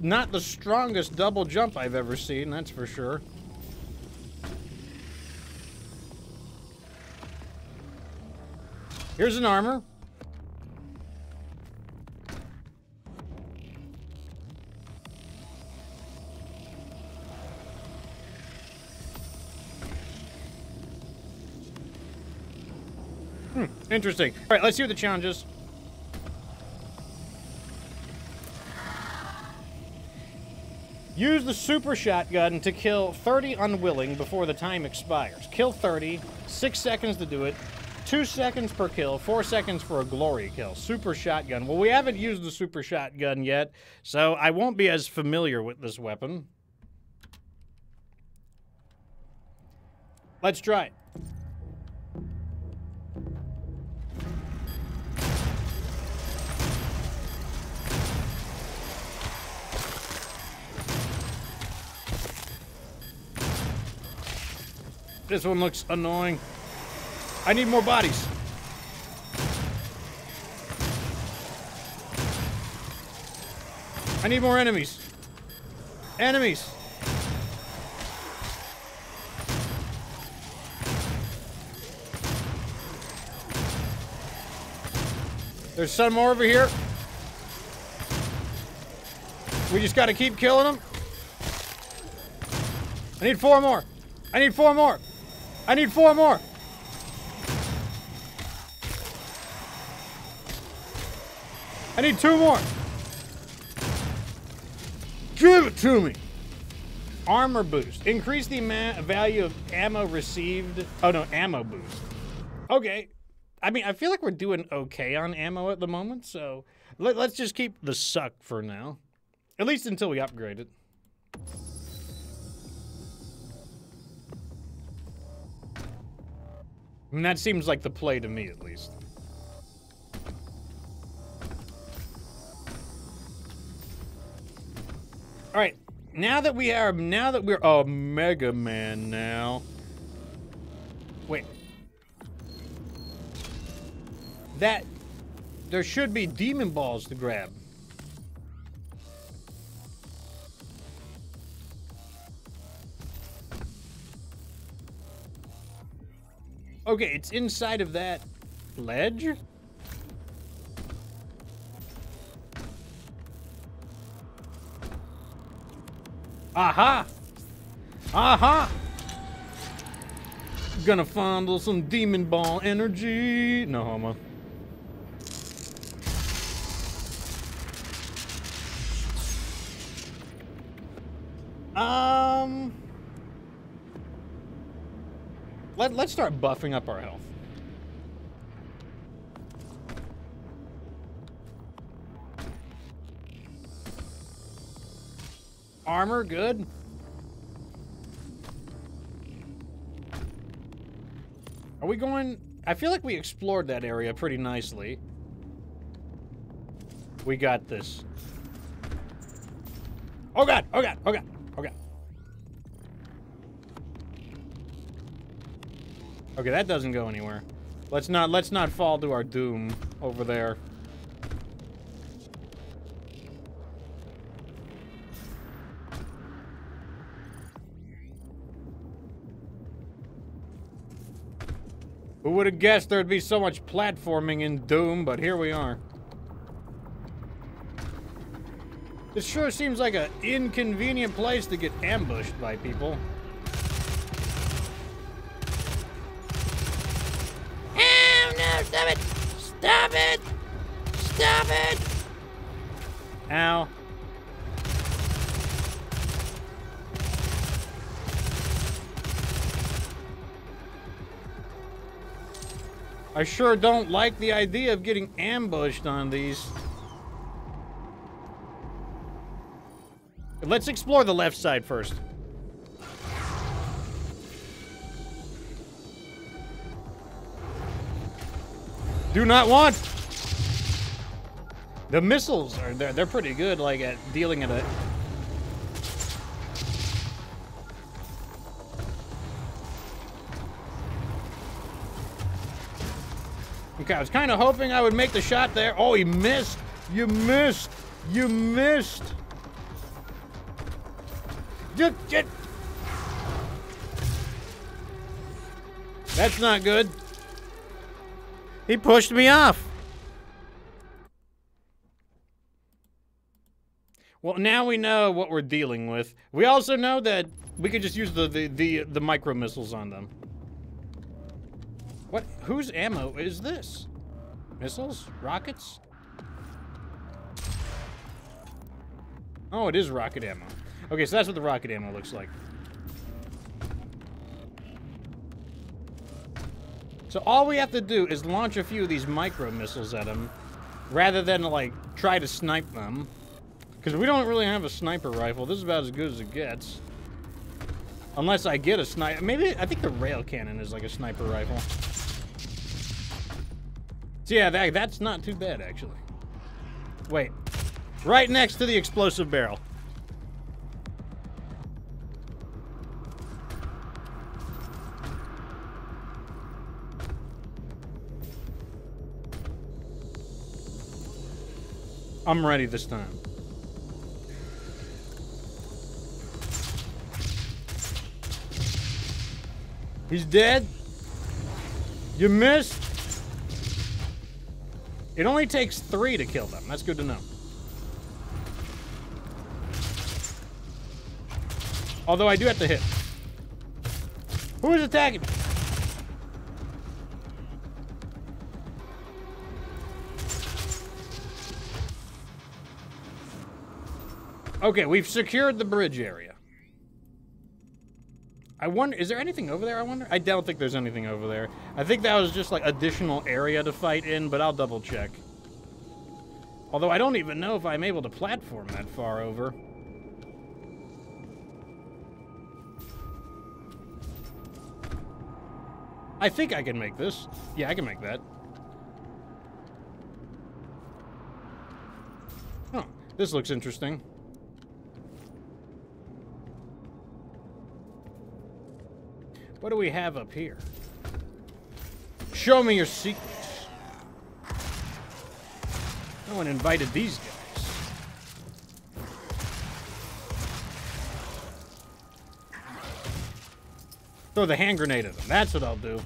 not the strongest double jump I've ever seen, that's for sure. Here's an armor. Hmm, interesting. All right, let's see what the challenge is. Use the super shotgun to kill thirty unwilling before the time expires. Kill thirty, six seconds to do it, two seconds per kill, four seconds for a glory kill. Super shotgun. Well, we haven't used the super shotgun yet, so I won't be as familiar with this weapon. Let's try it. This one looks annoying. I need more bodies. I need more enemies. Enemies. There's some more over here. We just gotta keep killing them. I need four more. I need four more. I need four more. I need two more. Give it to me. Armor boost. Increase the value of ammo received. Oh no, ammo boost. Okay. I mean, I feel like we're doing okay on ammo at the moment, so let, let's just keep the suck for now. At least until we upgrade it. I mean, that seems like the play to me, at least. All right, now that we are, now that we're a Mega Man now. Wait. That, there should be demon balls to grab. Okay, it's inside of that ledge? Aha! Aha! Gonna fondle some demon ball energy. No homo. Um, let, let's start buffing up our health. Armor, good. Are we going? I feel like we explored that area pretty nicely. We got this. Oh god, oh god, oh god, oh god. Okay, that doesn't go anywhere. Let's not, let's not fall to our doom over there. Who would have guessed there'd be so much platforming in Doom, but here we are. This sure seems like an inconvenient place to get ambushed by people. Oh no, stop it! Stop it! Stop it! Ow. I sure don't like the idea of getting ambushed on these. Let's explore the left side first. Do not want. The missiles are there. They're pretty good, like at dealing at a. Okay, I was kind of hoping I would make the shot there. Oh, he missed. You missed. You missed. That's not good. He pushed me off. Well, now we know what we're dealing with. We also know that we could just use the, the, the, the micro missiles on them. What? Whose ammo is this? Missiles? Rockets? Oh, it is rocket ammo. Okay, so that's what the rocket ammo looks like. So all we have to do is launch a few of these micro missiles at them, rather than like try to snipe them, because we don't really have a sniper rifle. This is about as good as it gets, unless I get a sniper. Maybe I think the rail cannon is like a sniper rifle. So yeah, that, that's not too bad, actually. Wait. Right next to the explosive barrel. I'm ready this time. He's dead. You missed. It only takes three to kill them. That's good to know. Although I do have to hit. Who is attacking me? Okay, we've secured the bridge area. I wonder, is there anything over there, I wonder? I don't think there's anything over there. I think that was just like additional area to fight in, but I'll double check. Although I don't even know if I'm able to platform that far over. I think I can make this. Yeah, I can make that. Huh, this looks interesting. What do we have up here? Show me your secrets. No one invited these guys. Throw the hand grenade at them. That's what I'll do.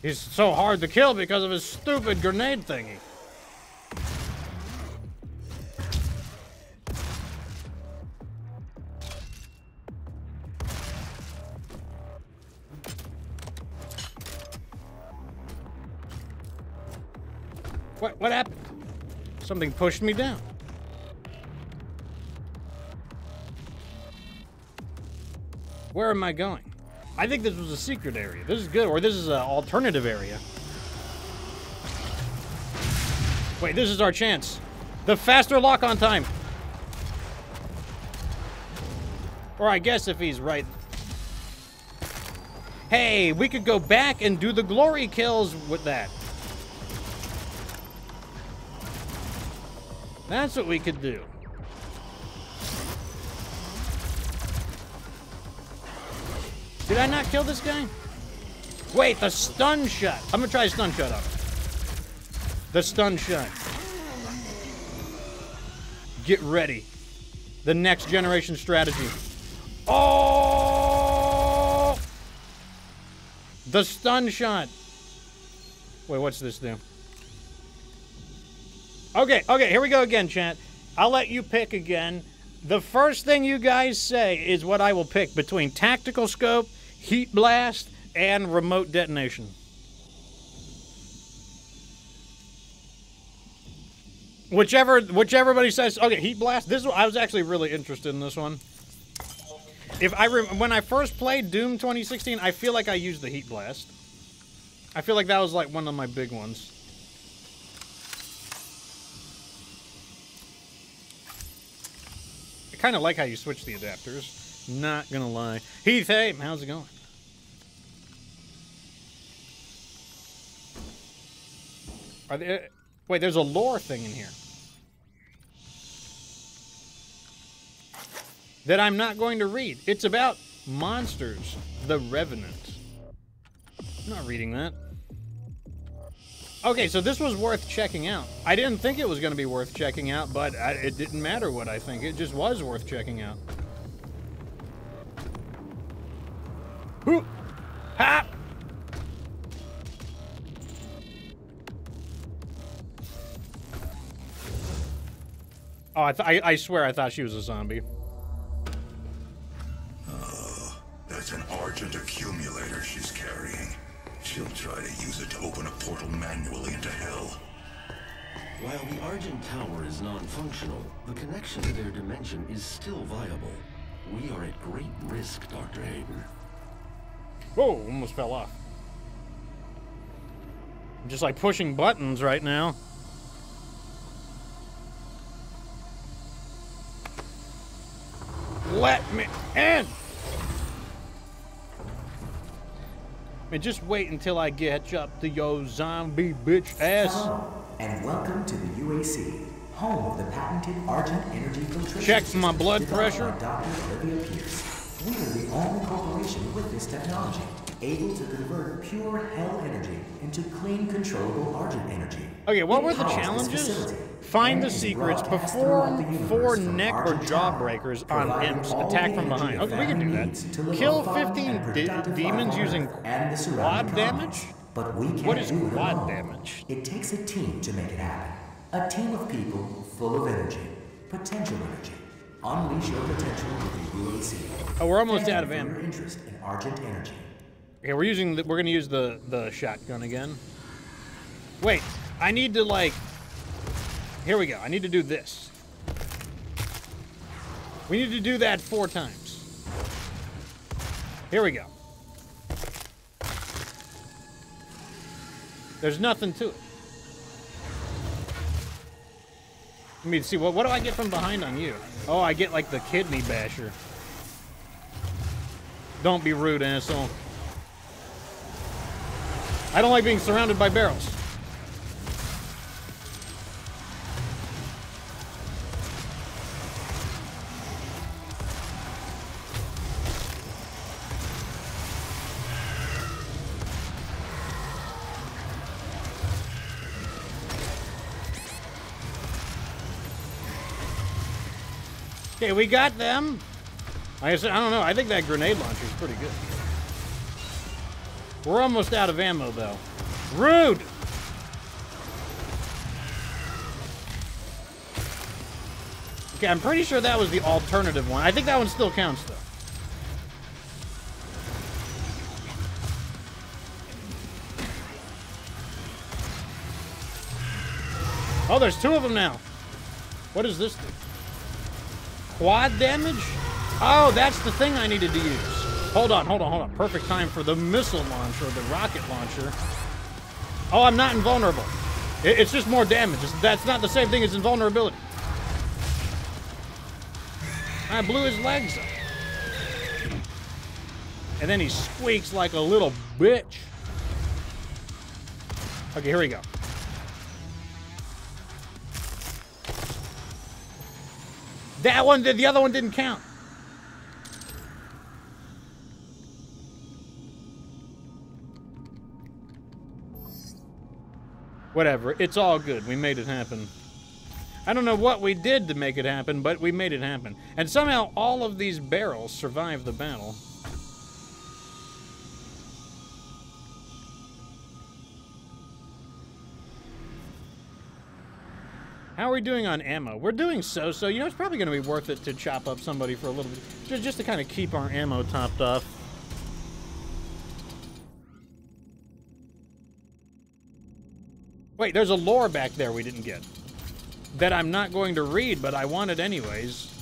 He's so hard to kill because of his stupid grenade thingy. What, what happened? Something pushed me down. Where am I going? I think this was a secret area. This is good, or this is an alternative area. Wait, this is our chance. The faster lock-on time. Or I guess if he's right. Hey, we could go back and do the glory kills with that. That's what we could do. Did I not kill this guy? Wait, the stun shot. I'm gonna try stun shot up. The stun shot. Get ready. The next generation strategy. Oh! The stun shot. Wait, what's this do? Okay, okay, here we go again, chat. I'll let you pick again. The first thing you guys say is what I will pick between tactical scope, heat blast, and remote detonation. Whichever, which everybody says. Okay, heat blast. This one, I was actually really interested in this one. If I re when I first played Doom twenty sixteen, I feel like I used the heat blast. I feel like that was like one of my big ones. I kind of like how you switch the adapters. Not gonna lie. Heath, hey, how's it going? Are there? Wait, there's a lore thing in here that I'm not going to read. It's about monsters, the Revenant. I'm not reading that. Okay, so this was worth checking out. I didn't think it was going to be worth checking out, but I, it didn't matter what I think. It just was worth checking out. Whoop! Ha! Oh, I, th I, I swear I thought she was a zombie. Oh, that's an Argent accumulator she's carrying. She'll try to use it to open a portal manually into hell. While the Argent Tower is non-functional, the connection to their dimension is still viable. We are at great risk, Doctor Hayden. Whoa, almost fell off. I'm just like pushing buttons right now. Let me in! Man, just wait until I get up to yo zombie bitch ass. Hello, and welcome to the U A C, home of the patented Argent Energy filtration. Checks my blood pressure. Doctor Olivia Pierce. We are the only corporation with this technology, able to convert pure hell energy into clean, controllable Argent energy. Okay, what were the challenges? Find the secrets, perform four neck or jaw breakers on imps, attack from behind. Okay, we can do that. Kill fifteen de demons using quad damage? What is quad damage? It takes a team to make it happen. A team of people full of energy, potential energy. Unleash your potential with the U A C. Oh, we're almost out of ammo. Interest in Argent energy. Okay, we're using. The, we're gonna use the the shotgun again. Wait, I need to like. Here we go. I need to do this. We need to do that four times. Here we go. There's nothing to it. Let me see. What, what do I get from behind on you? Oh, I get like the kidney basher. Don't be rude, asshole. I don't like being surrounded by barrels. Okay, we got them. I said, I don't know. I think that grenade launcher is pretty good. We're almost out of ammo, though. Rude! Okay, I'm pretty sure that was the alternative one. I think that one still counts, though. Oh, there's two of them now. What does this do? Quad damage? Oh, that's the thing I needed to use. Hold on, hold on, hold on. Perfect time for the missile launcher, the rocket launcher. Oh, I'm not invulnerable. It's just more damage. It's, that's not the same thing as invulnerability. I blew his legs up. And then he squeaks like a little bitch. Okay, here we go. That one did, the other one didn't count. Whatever, it's all good. We made it happen. I don't know what we did to make it happen, but we made it happen. And somehow all of these barrels survived the battle. How are we doing on ammo? We're doing so-so. You know, it's probably going to be worth it to chop up somebody for a little bit, just, just to kind of keep our ammo topped off. Wait, there's a lore back there we didn't get that I'm not going to read, but I want it anyways.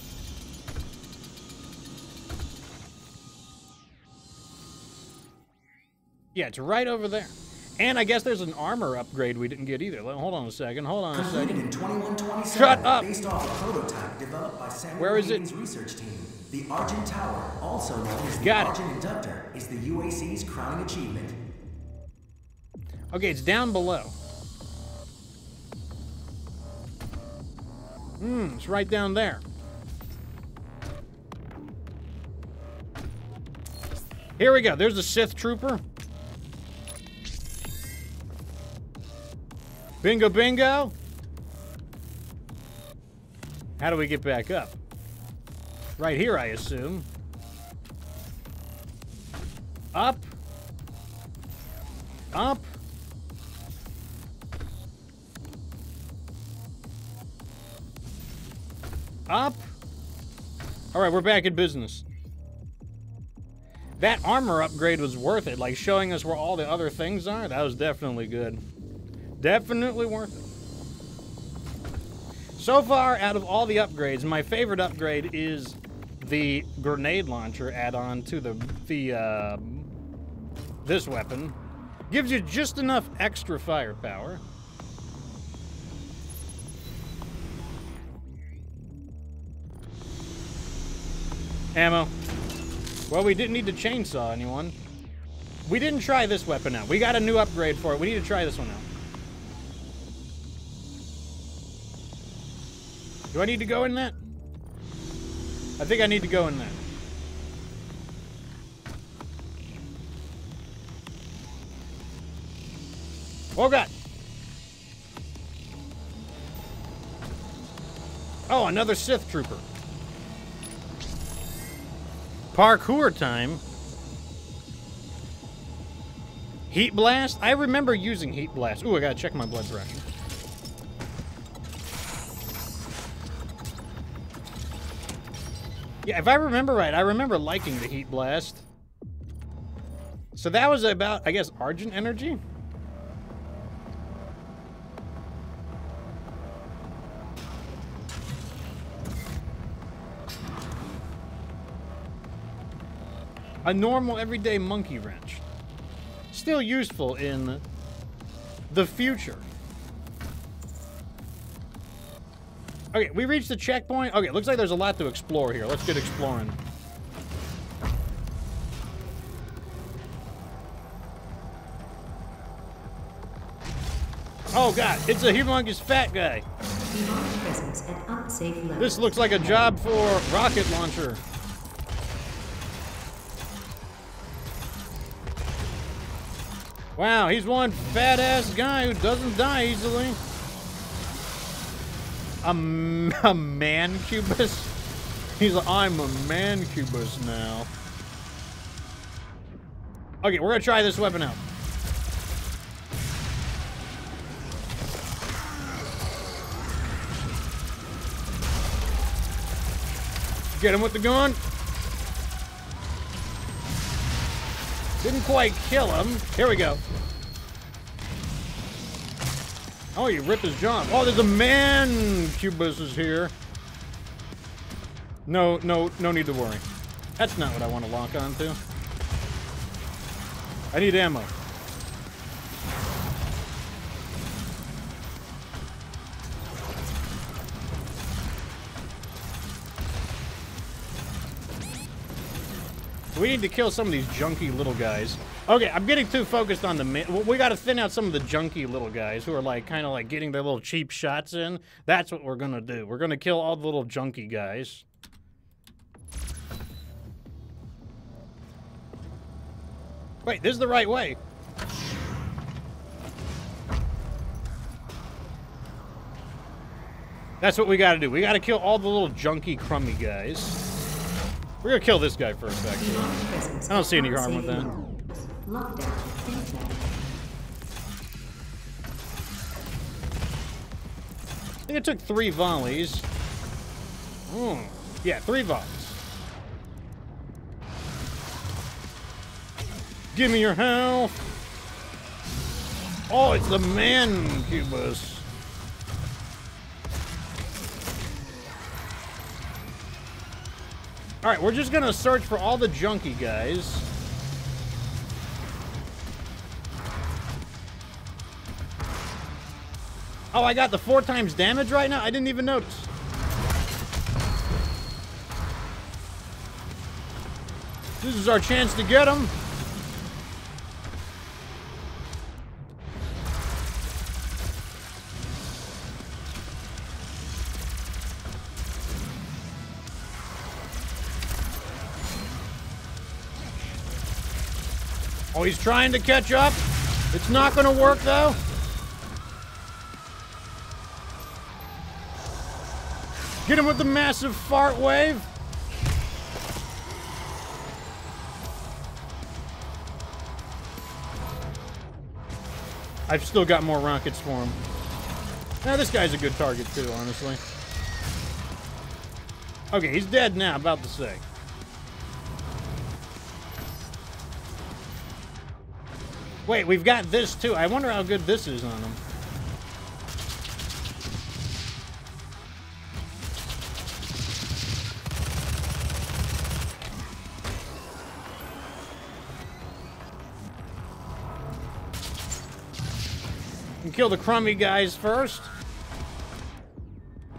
Yeah, it's right over there. And I guess there's an armor upgrade we didn't get either. Hold on a second, hold on a second. In Shut up! Based off a prototype developed by Samuel Where is Hayden's it? Research team, the Argent Tower, also known as the Got Argent it. Inductor, is the U A C's crowning achievement. Okay, it's down below. Hmm, it's right down there. Here we go, there's the Sith Trooper. Bingo, bingo. How do we get back up? Right here, I assume. Up. Up. Up. All right, we're back in business. That armor upgrade was worth it. Like showing us where all the other things are, that was definitely good. Definitely worth it. So far, out of all the upgrades, my favorite upgrade is the grenade launcher add-on to the the uh, this weapon. Gives you just enough extra firepower. Ammo. Well, we didn't need to chainsaw anyone. We didn't try this weapon out. We got a new upgrade for it. We need to try this one out. Do I need to go in that? I think I need to go in that. Oh God. Oh, another Sith Trooper. Parkour time. Heat blast? I remember using heat blast. Ooh, I gotta check my blood pressure. Yeah, if I remember right, I remember liking the heat blast. So that was about, I guess, Argent Energy? A normal, everyday monkey wrench. Still useful in the future. Okay, we reached the checkpoint. Okay, looks like there's a lot to explore here. Let's get exploring. Oh God, it's a humongous fat guy. This looks like a job for rocket launcher. Wow, he's one fat ass guy who doesn't die easily. I'm a Mancubus? He's like, I'm a Mancubus now. Okay, we're gonna try this weapon out. Get him with the gun. Didn't quite kill him. Here we go. Oh, you ripped his jump. Oh, there's a Mancubus is here. No, no, no need to worry. That's not what I want to lock onto. I need ammo. We need to kill some of these junky little guys. Okay, I'm getting too focused on the mid. We got to thin out some of the junky little guys who are like kind of like getting their little cheap shots in. That's what we're gonna do. We're gonna kill all the little junky guys. Wait, this is the right way. That's what we got to do. We got to kill all the little junky, crummy guys. We're gonna kill this guy first, actually. I don't see any harm with that. I think it took three volleys. Mm. Yeah, three volleys. Give me your health. Oh, it's the Mancubus. All right, we're just gonna search for all the junky guys. Oh, I got the four times damage right now? I didn't even notice. This is our chance to get him. Oh, he's trying to catch up. It's not going to work, though. Get him with the massive fart wave. I've still got more rockets for him. Now, this guy's a good target, too, honestly. Okay, he's dead now, about to say. Wait, we've got this too. I wonder how good this is on him. We can kill the crummy guys first.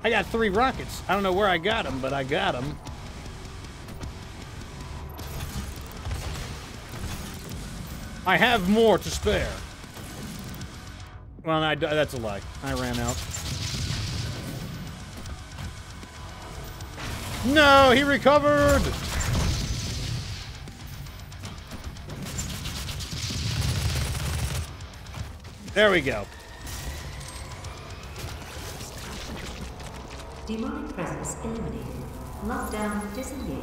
I got three rockets. I don't know where I got them, but I got them. I have more to spare. Well, I, that's a lie. I ran out. No, he recovered! There we go. Demonic presence eliminated. Lockdown disengaged.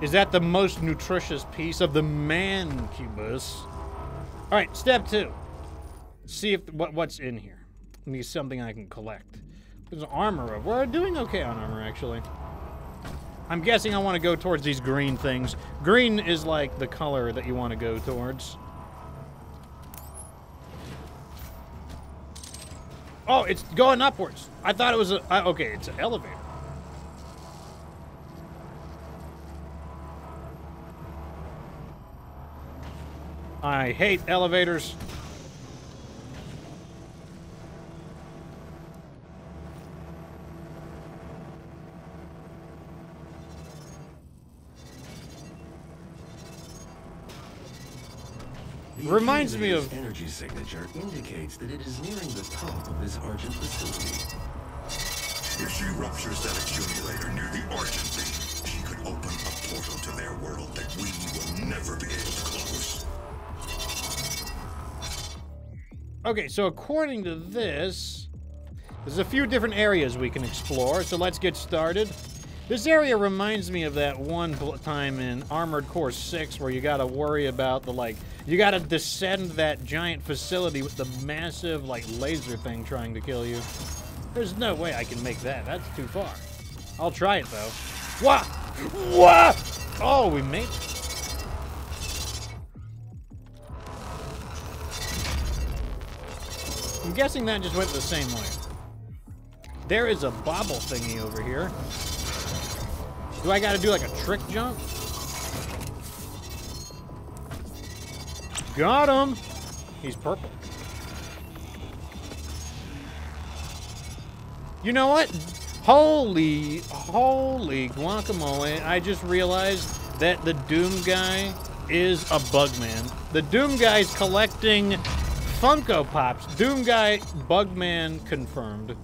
Is that the most nutritious piece of the Mancubus? All right, step two. See if what what's in here. I need something I can collect. There's armor. We're doing okay on armor, actually. I'm guessing I want to go towards these green things. Green is like the color that you want to go towards. Oh, it's going upwards. I thought it was a, uh, okay, it's an elevator. I hate elevators. Reminds me of energy signature indicates that it is nearing the top of this Argent facility. If she ruptures that accumulator near the Argent thing, she could open a portal to their world that we will never be able to close. Okay, so according to this, there's a few different areas we can explore, so let's get started. This area reminds me of that one time in Armored Core six where you gotta worry about the, like, you gotta descend that giant facility with the massive, like, laser thing trying to kill you. There's no way I can make that. That's too far. I'll try it, though. Wah! Wah! Oh, we made it. I'm guessing that just went the same way. There is a bobble thingy over here. Do I gotta do like a trick jump? Got him! He's purple. You know what? Holy, holy guacamole. I just realized that the Doom guy is a bug man. The Doom guy's collecting Funko Pops. Doom guy, bug man confirmed.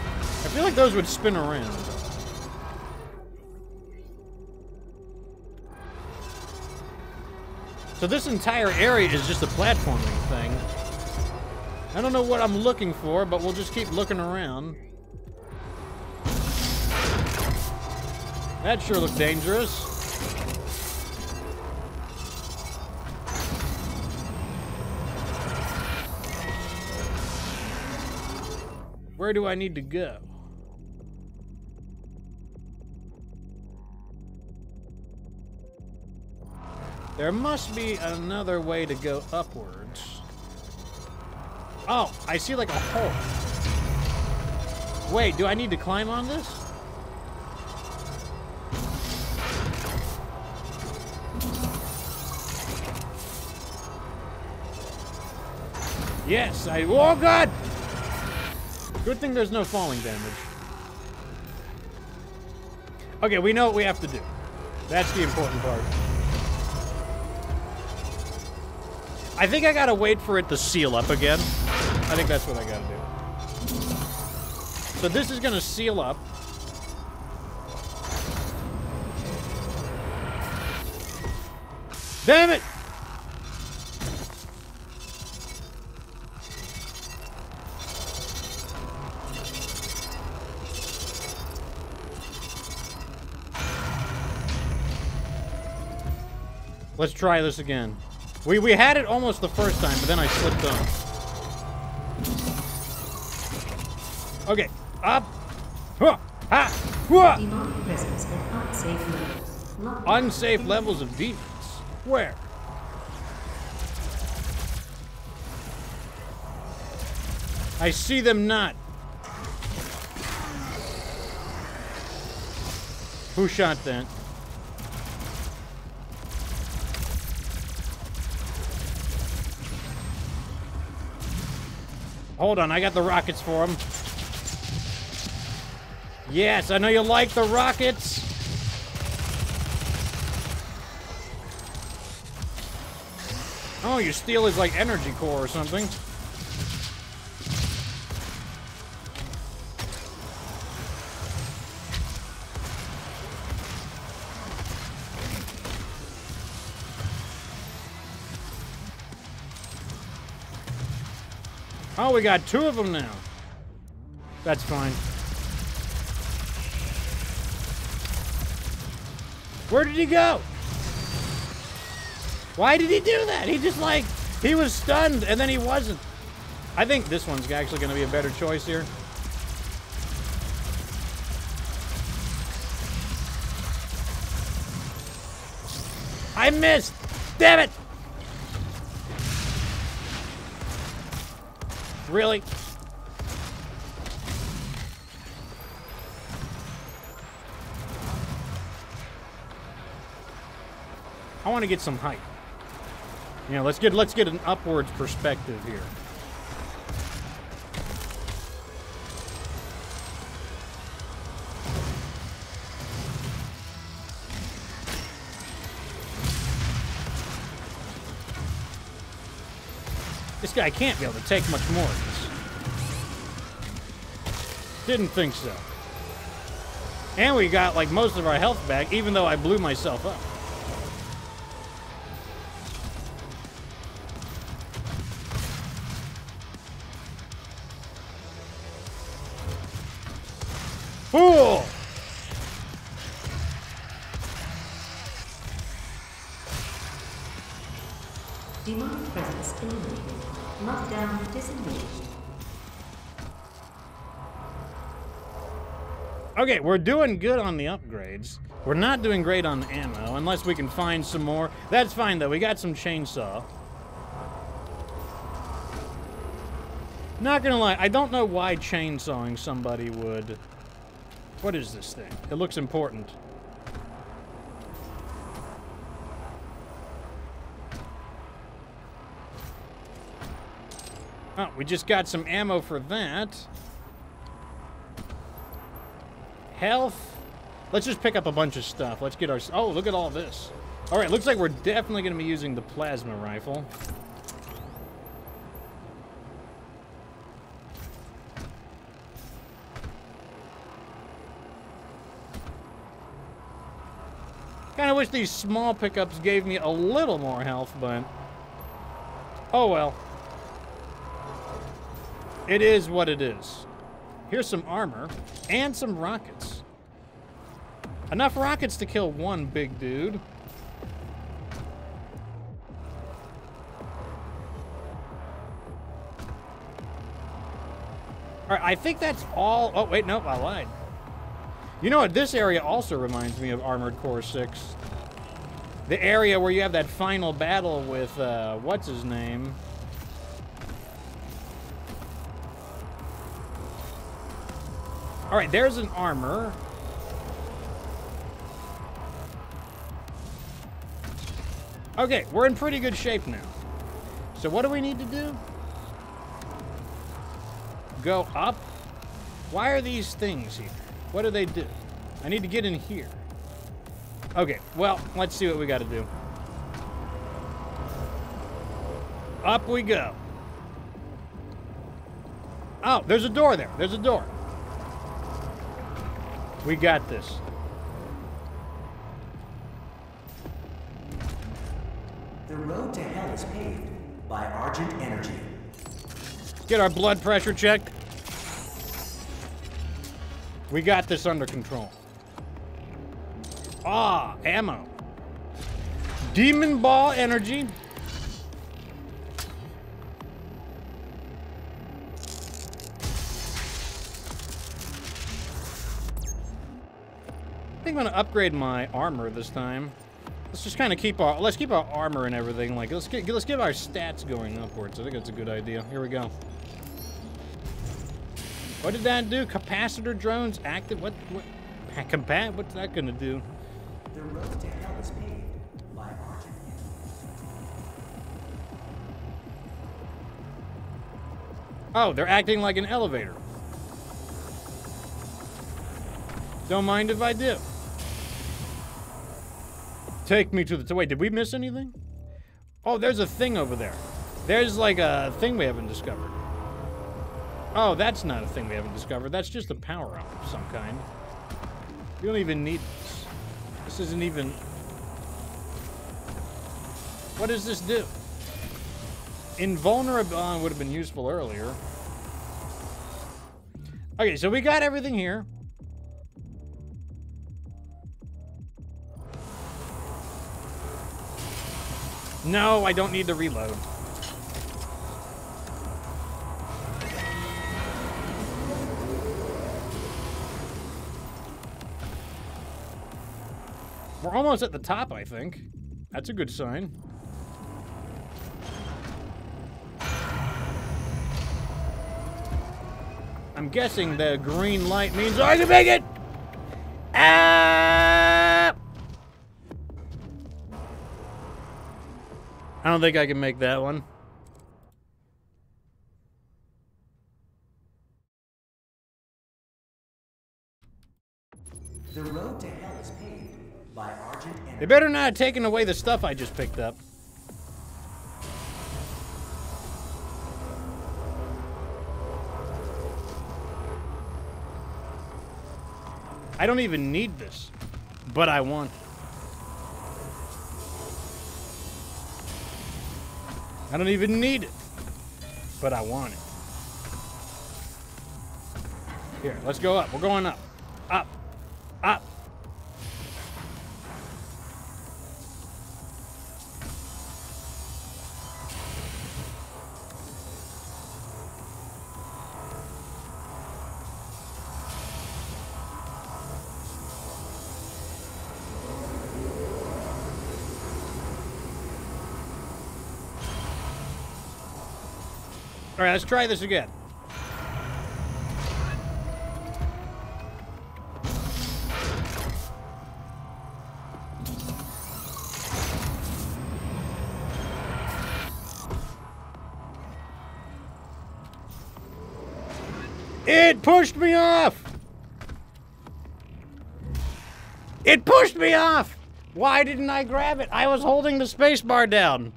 I feel like those would spin around. So this entire area is just a platforming thing. I don't know what I'm looking for, but we'll just keep looking around. That sure looked dangerous. Where do I need to go? There must be another way to go upwards. Oh, I see like a hole. Wait, do I need to climb on this? Yes, I, oh God! Good thing there's no falling damage. Okay, we know what we have to do. That's the important part. I think I gotta wait for it to seal up again. I think that's what I gotta do. So this is gonna seal up. Damn it! Let's try this again. We, we had it almost the first time, but then I slipped on. Okay, up. Huh. Ah. Huh. Unsafe levels of defense. Where? I see them not. Who shot that? Hold on, I got the rockets for him. Yes, I know you like the rockets. Oh, you steal his, like, energy core or something. Oh, we got two of them now. That's fine. Where did he go? Why did he do that? He just like, he was stunned and then he wasn't. I think this one's actually gonna be a better choice here. I missed, damn it. Really? I want to get some height. You know, let's get let's get an upwards perspective here. This guy can't be able to take much more of this. Didn't think so. And we got like most of our health back, even though I blew myself up. Fool! Demand presence eliminated. Lockdown disengaged. Okay, we're doing good on the upgrades. We're not doing great on ammo, unless we can find some more. That's fine, though. We got some chainsaw. Not gonna lie, I don't know why chainsawing somebody would... What is this thing? It looks important. Oh, we just got some ammo for that. Health. Let's just pick up a bunch of stuff. Let's get our... Oh, look at all this. All right, looks like we're definitely going to be using the plasma rifle. Kind of wish these small pickups gave me a little more health, but... Oh, well. It is what it is. Here's some armor and some rockets. Enough rockets to kill one big dude. All right, I think that's all. Oh, wait, nope, I lied. You know what? This area also reminds me of Armored Core six. The area where you have that final battle with, uh, what's his name? All right, there's an armor. Okay, we're in pretty good shape now. So what do we need to do? Go up. Why are these things here? What do they do? I need to get in here. Okay, well, let's see what we gotta do. Up we go. Oh, there's a door there, there's a door. We got this. The road to hell is paved by Argent Energy. Get our blood pressure checked. We got this under control. Ah, ammo. Demon Ball Energy. I think I'm gonna upgrade my armor this time. Let's just kind of keep our let's keep our armor and everything. Like let's get let's give our stats going upwards. I think that's a good idea. Here we go. What did that do? Capacitor drones active. What? What? Combat? What's that gonna do? The road to hell is paved by Argent Energy. Oh, they're acting like an elevator. Don't mind if I do. Take me to the... Wait, did we miss anything? Oh, there's a thing over there. There's like a thing we haven't discovered. Oh, that's not a thing we haven't discovered. That's just a power-up of some kind. You don't even need this. This isn't even... What does this do? Invulnerable uh, would have been useful earlier. Okay, so we got everything here. No, I don't need to reload. We're almost at the top, I think. That's a good sign. I'm guessing the green light means I can make it! Ah! I don't think I can make that one. The road to hell is paved by Argent Energy. They better not have taken away the stuff I just picked up. I don't even need this, but I want it. I don't even need it, but I want it. Here, let's go up. We're going up, up, up. Alright, let's try this again. It pushed me off! It pushed me off! Why didn't I grab it? I was holding the spacebar down.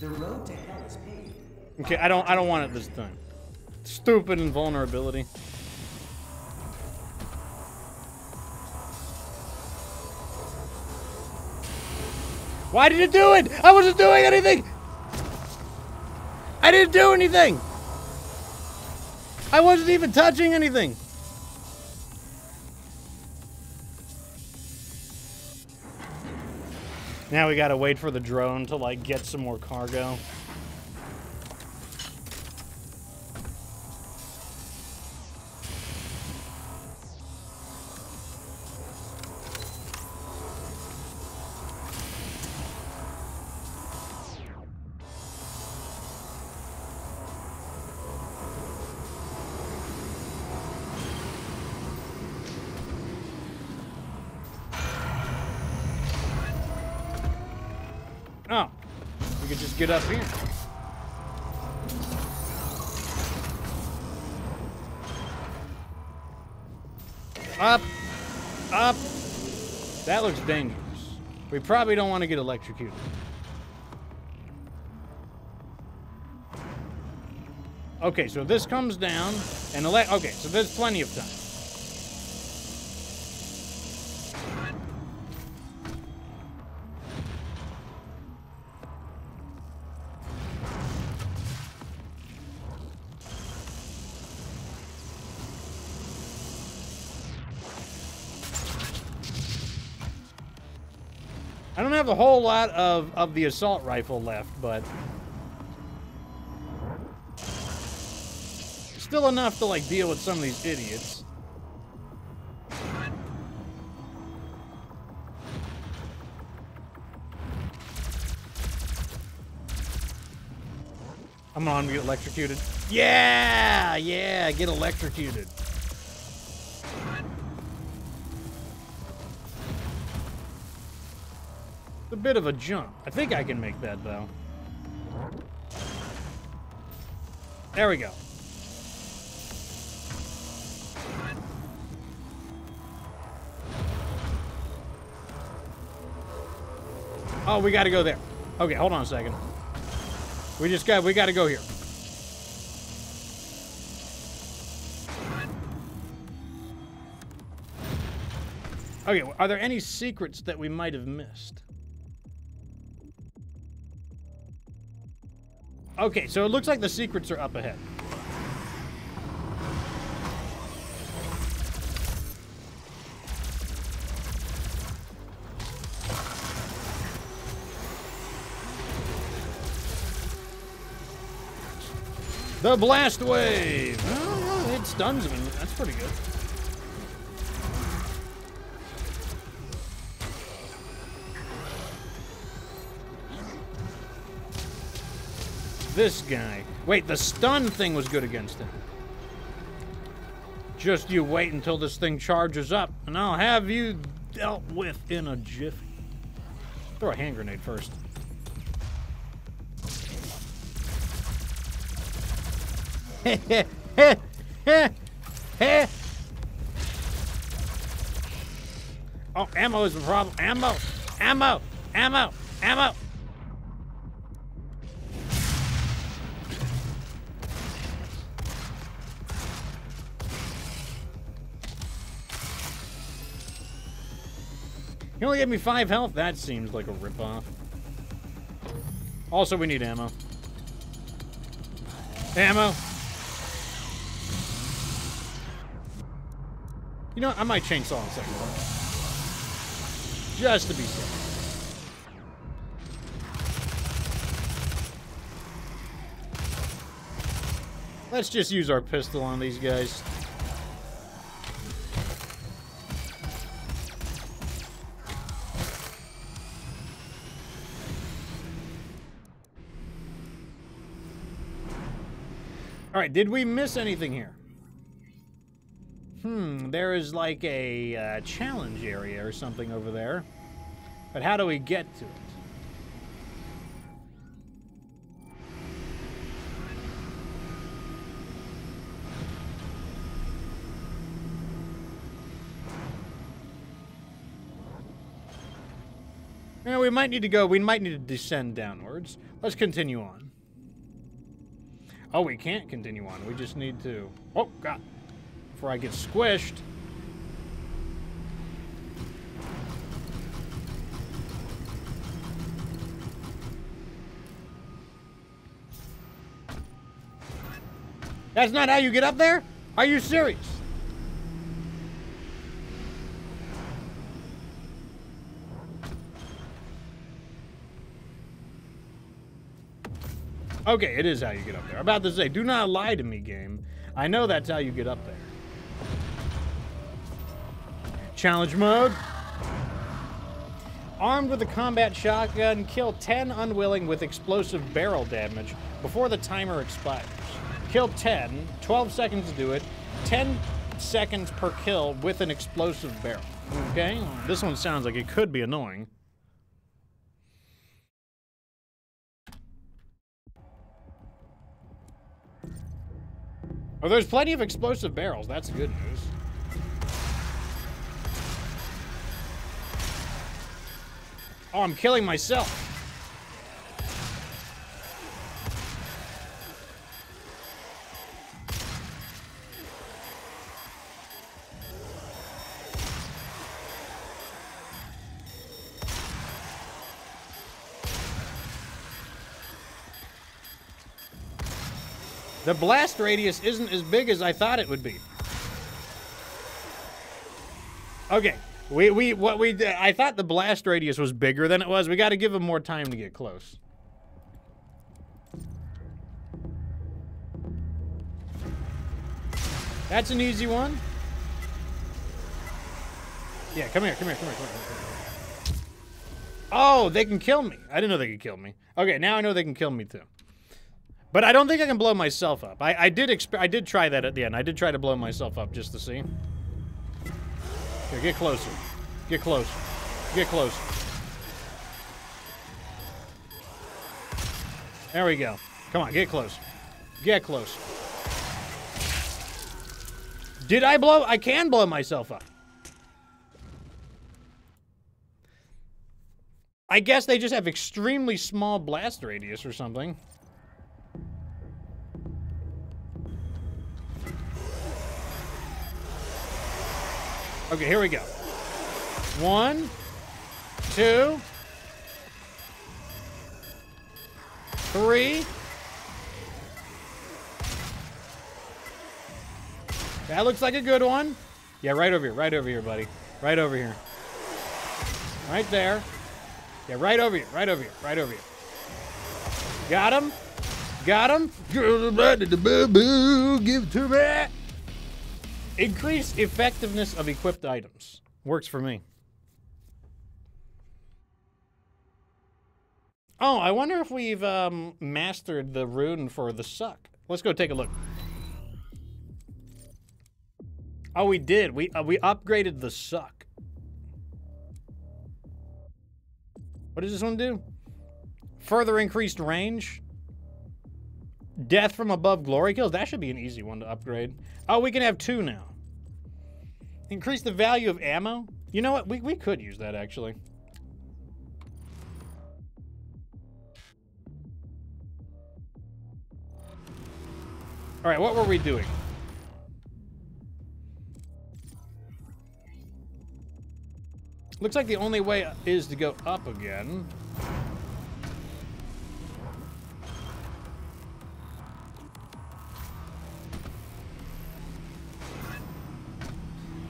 The road to hell is paved. Okay, I don't I don't want it this time. Stupid invulnerability. Why did it do it? I wasn't doing anything! I didn't do anything! I wasn't even touching anything! Now we gotta wait for the drone to, like, get some more cargo. Get up here. Up. Up. That looks dangerous. We probably don't want to get electrocuted. Okay, so this comes down and elect. Okay, so there's plenty of time. A whole lot of, of the assault rifle left, but still enough to like deal with some of these idiots. I'm on, we get electrocuted. Yeah, yeah, get electrocuted. A bit of a jump. I think I can make that though. There we go. Oh, we gotta go there. Okay, hold on a second. We just got, we gotta go here. Okay, are there any secrets that we might have missed? Okay, so it looks like the secrets are up ahead. The blast wave! Oh, it stuns him. That's pretty good. This guy. Wait, the stun thing was good against him. Just you wait until this thing charges up, and I'll have you dealt with in a jiffy. Throw a hand grenade first. Oh, ammo is the problem. Ammo! Ammo! Ammo! Ammo! He only gave me five health? That seems like a ripoff. Also, we need ammo. Ammo! You know what? I might chainsaw in a second. Just to be safe. Let's just use our pistol on these guys. Alright, did we miss anything here? Hmm, there is like a uh, challenge area or something over there. But how do we get to it? Yeah, we might need to go, we might need to descend downwards. Let's continue on. Oh, we can't continue on. We just need to... Oh, God. Before I get squished. That's not how you get up there? Are you serious? Okay, it is how you get up there. I'm about to say, do not lie to me, game. I know that's how you get up there. Challenge mode. Armed with a combat shotgun, kill ten unwilling with explosive barrel damage before the timer expires. Kill ten, twelve seconds to do it, ten seconds per kill with an explosive barrel. Okay? This one sounds like it could be annoying. Oh, there's plenty of explosive barrels. That's good news. Oh, I'm killing myself. The blast radius isn't as big as I thought it would be. Okay, we we what we did, I thought the blast radius was bigger than it was. We got to give him more time to get close. That's an easy one. Yeah, come here, come here, come here, come here. Come here. Oh, they can kill me. I didn't know they could kill me. Okay, now I know they can kill me too. But I don't think I can blow myself up. I, I did exp I did try that at the end. I did try to blow myself up just to see. Here, get closer. Get closer. Get closer. There we go. Come on, get closer. Get closer. Did I blow? I can blow myself up. I guess they just have extremely small blast radius or something. Okay, here we go. One, two, three. That looks like a good one. Yeah, right over here, right over here, buddy. Right over here. Right there. Yeah, right over here, right over here, right over here. Got him. Got him. Give it to me. Increase effectiveness of equipped items. Works for me. Oh, I wonder if we've um, mastered the rune for the suck. Let's go take a look. Oh, we did. We, uh, we upgraded the suck. What does this one do? Further increased range. Death from above glory kills. That should be an easy one to upgrade. Oh, we can have two now. Increase the value of ammo. You know what? We, we could use that, actually. All right, what were we doing? Looks like the only way is to go up again.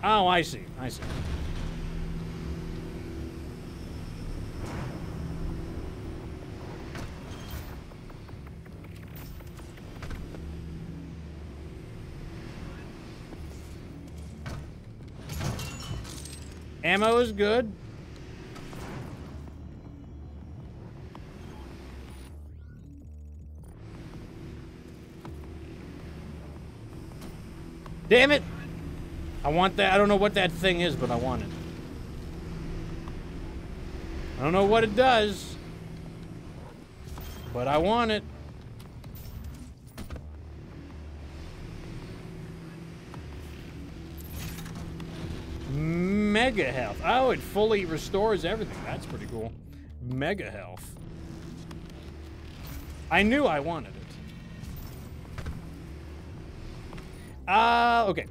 Oh, I see. I see. Ammo is good. Damn it! I want that. I don't know what that thing is, but I want it. I don't know what it does, but I want it. Mega health. Oh, it fully restores everything. That's pretty cool. Mega health. I knew I wanted it. Ah, uh, okay.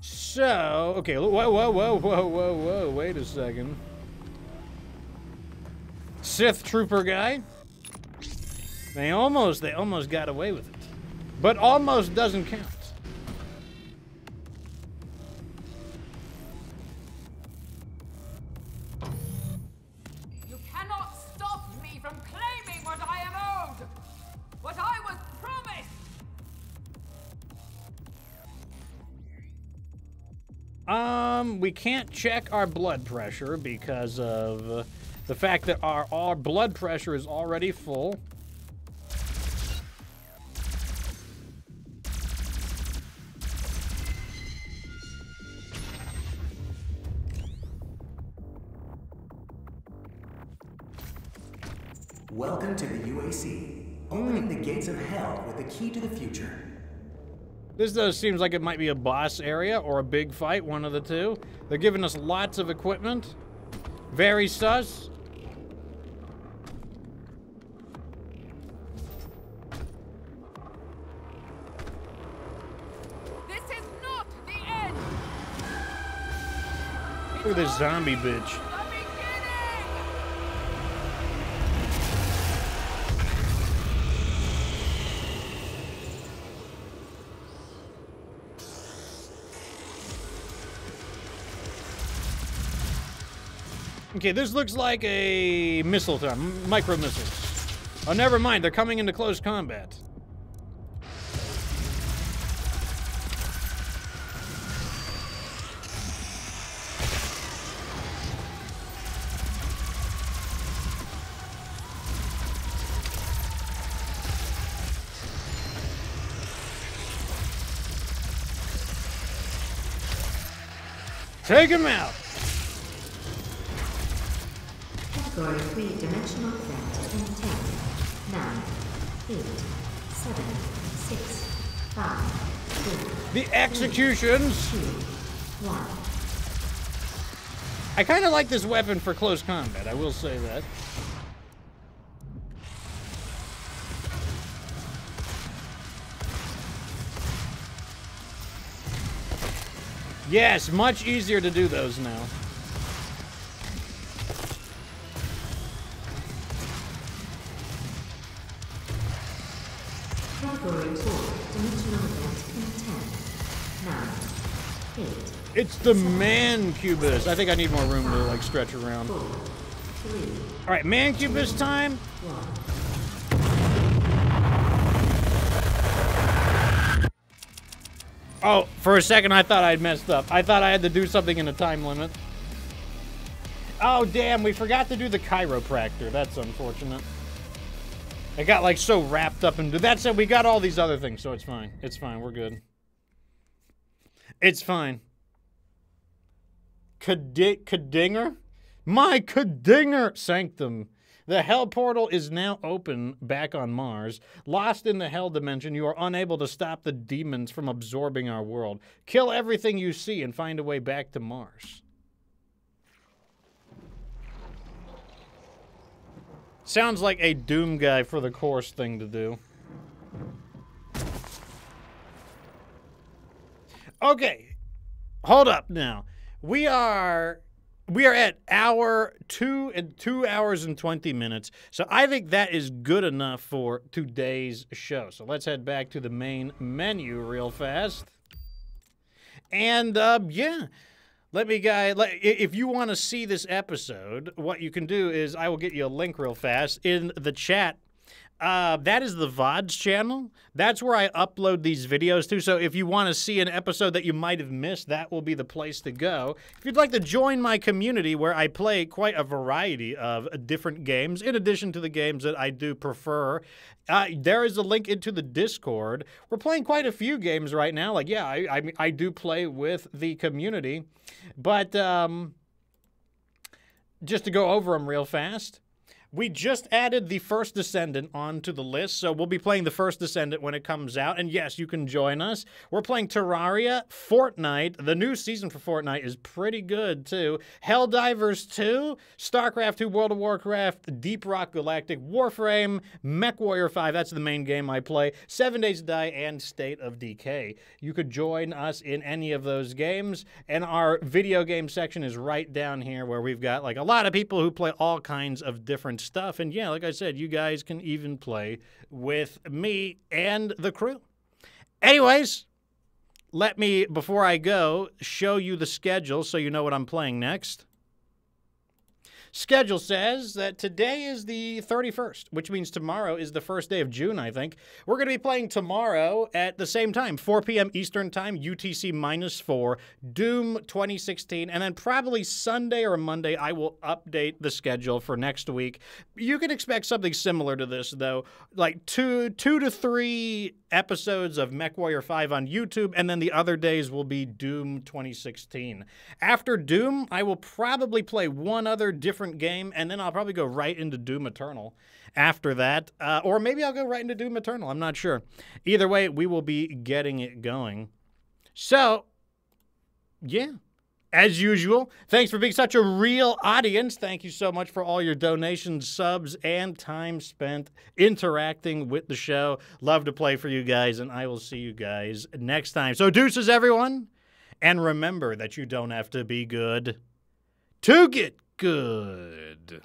So, okay, whoa, whoa, whoa, whoa, whoa, whoa, wait a second. Sith Trooper guy. They almost, they almost got away with it. But almost doesn't count. You cannot stop me from claiming what I am owed. What I was promised. Um, we can't check our blood pressure because of uh, the fact that our, our blood pressure is already full. Welcome to the U A C. Opening the gates of hell with the key to the future. This does seems like it might be a boss area or a big fight, one of the two. They're giving us lots of equipment. Very sus. This is not the end. Look at this zombie bitch. Okay, this looks like a missile time, micro missiles. Oh, never mind, they're coming into close combat. Take him out. Three-dimensional theft in ten, nine, eight, seven, six, five, four, the executions! two, one. I kind of like this weapon for close combat, I will say that. Yes, much easier to do those now. It's the Mancubus. I think I need more room to like stretch around. Four, three, all right, Mancubus time. One. Oh, for a second I thought I'd messed up. I thought I had to do something in a time limit. Oh damn, we forgot to do the chiropractor. That's unfortunate. I got like so wrapped up into that said we got all these other things, so it's fine. It's fine. We're good. It's fine. Kadinger? My Kadinger Sanctum. The Hell Portal is now open back on Mars. Lost in the Hell Dimension, you are unable to stop the demons from absorbing our world. Kill everything you see and find a way back to Mars. Sounds like a Doom guy for the course thing to do. Okay. Hold up now. We are we are at hour two and two hours and twenty minutes. So I think that is good enough for today's show. So let's head back to the main menu real fast. And uh, yeah, let me guys. If you want to see this episode, what you can do is I will get you a link real fast in the chat. Uh, that is the V O Ds channel. That's where I upload these videos to. So if you want to see an episode that you might have missed, that will be the place to go. If you'd like to join my community where I play quite a variety of different games, in addition to the games that I do prefer, uh, there is a link into the Discord. We're playing quite a few games right now. Like, yeah, I, I, I do play with the community. But um, just to go over them real fast. We just added the First Descendant onto the list, so we'll be playing the First Descendant when it comes out. And yes, you can join us. We're playing Terraria, Fortnite. The new season for Fortnite is pretty good, too. Helldivers two, StarCraft two, World of Warcraft, Deep Rock Galactic, Warframe, MechWarrior five. That's the main game I play. Seven Days to Die and State of Decay. You could join us in any of those games. And our video game section is right down here where we've got, like, a lot of people who play all kinds of different stuff. And yeah, like I said, you guys can even play with me and the crew. Anyways, let me, before I go, show you the schedule so you know what I'm playing next. Schedule says that today is the thirty-first, which means tomorrow is the first day of June, I think. We're going to be playing tomorrow at the same time, four P M Eastern Time, U T C minus four, Doom twenty sixteen, and then probably Sunday or Monday I will update the schedule for next week. You can expect something similar to this, though, like two, two to three episodes of MechWarrior five on YouTube, and then the other days will be Doom twenty sixteen. After Doom, I will probably play one other different game, and then I'll probably go right into Doom Eternal after that. Uh, or maybe I'll go right into Doom Eternal. I'm not sure. Either way, we will be getting it going. So, yeah. As usual, thanks for being such a real audience. Thank you so much for all your donations, subs, and time spent interacting with the show. Love to play for you guys, and I will see you guys next time. So, deuces, everyone. And remember that you don't have to be good to get good. Good.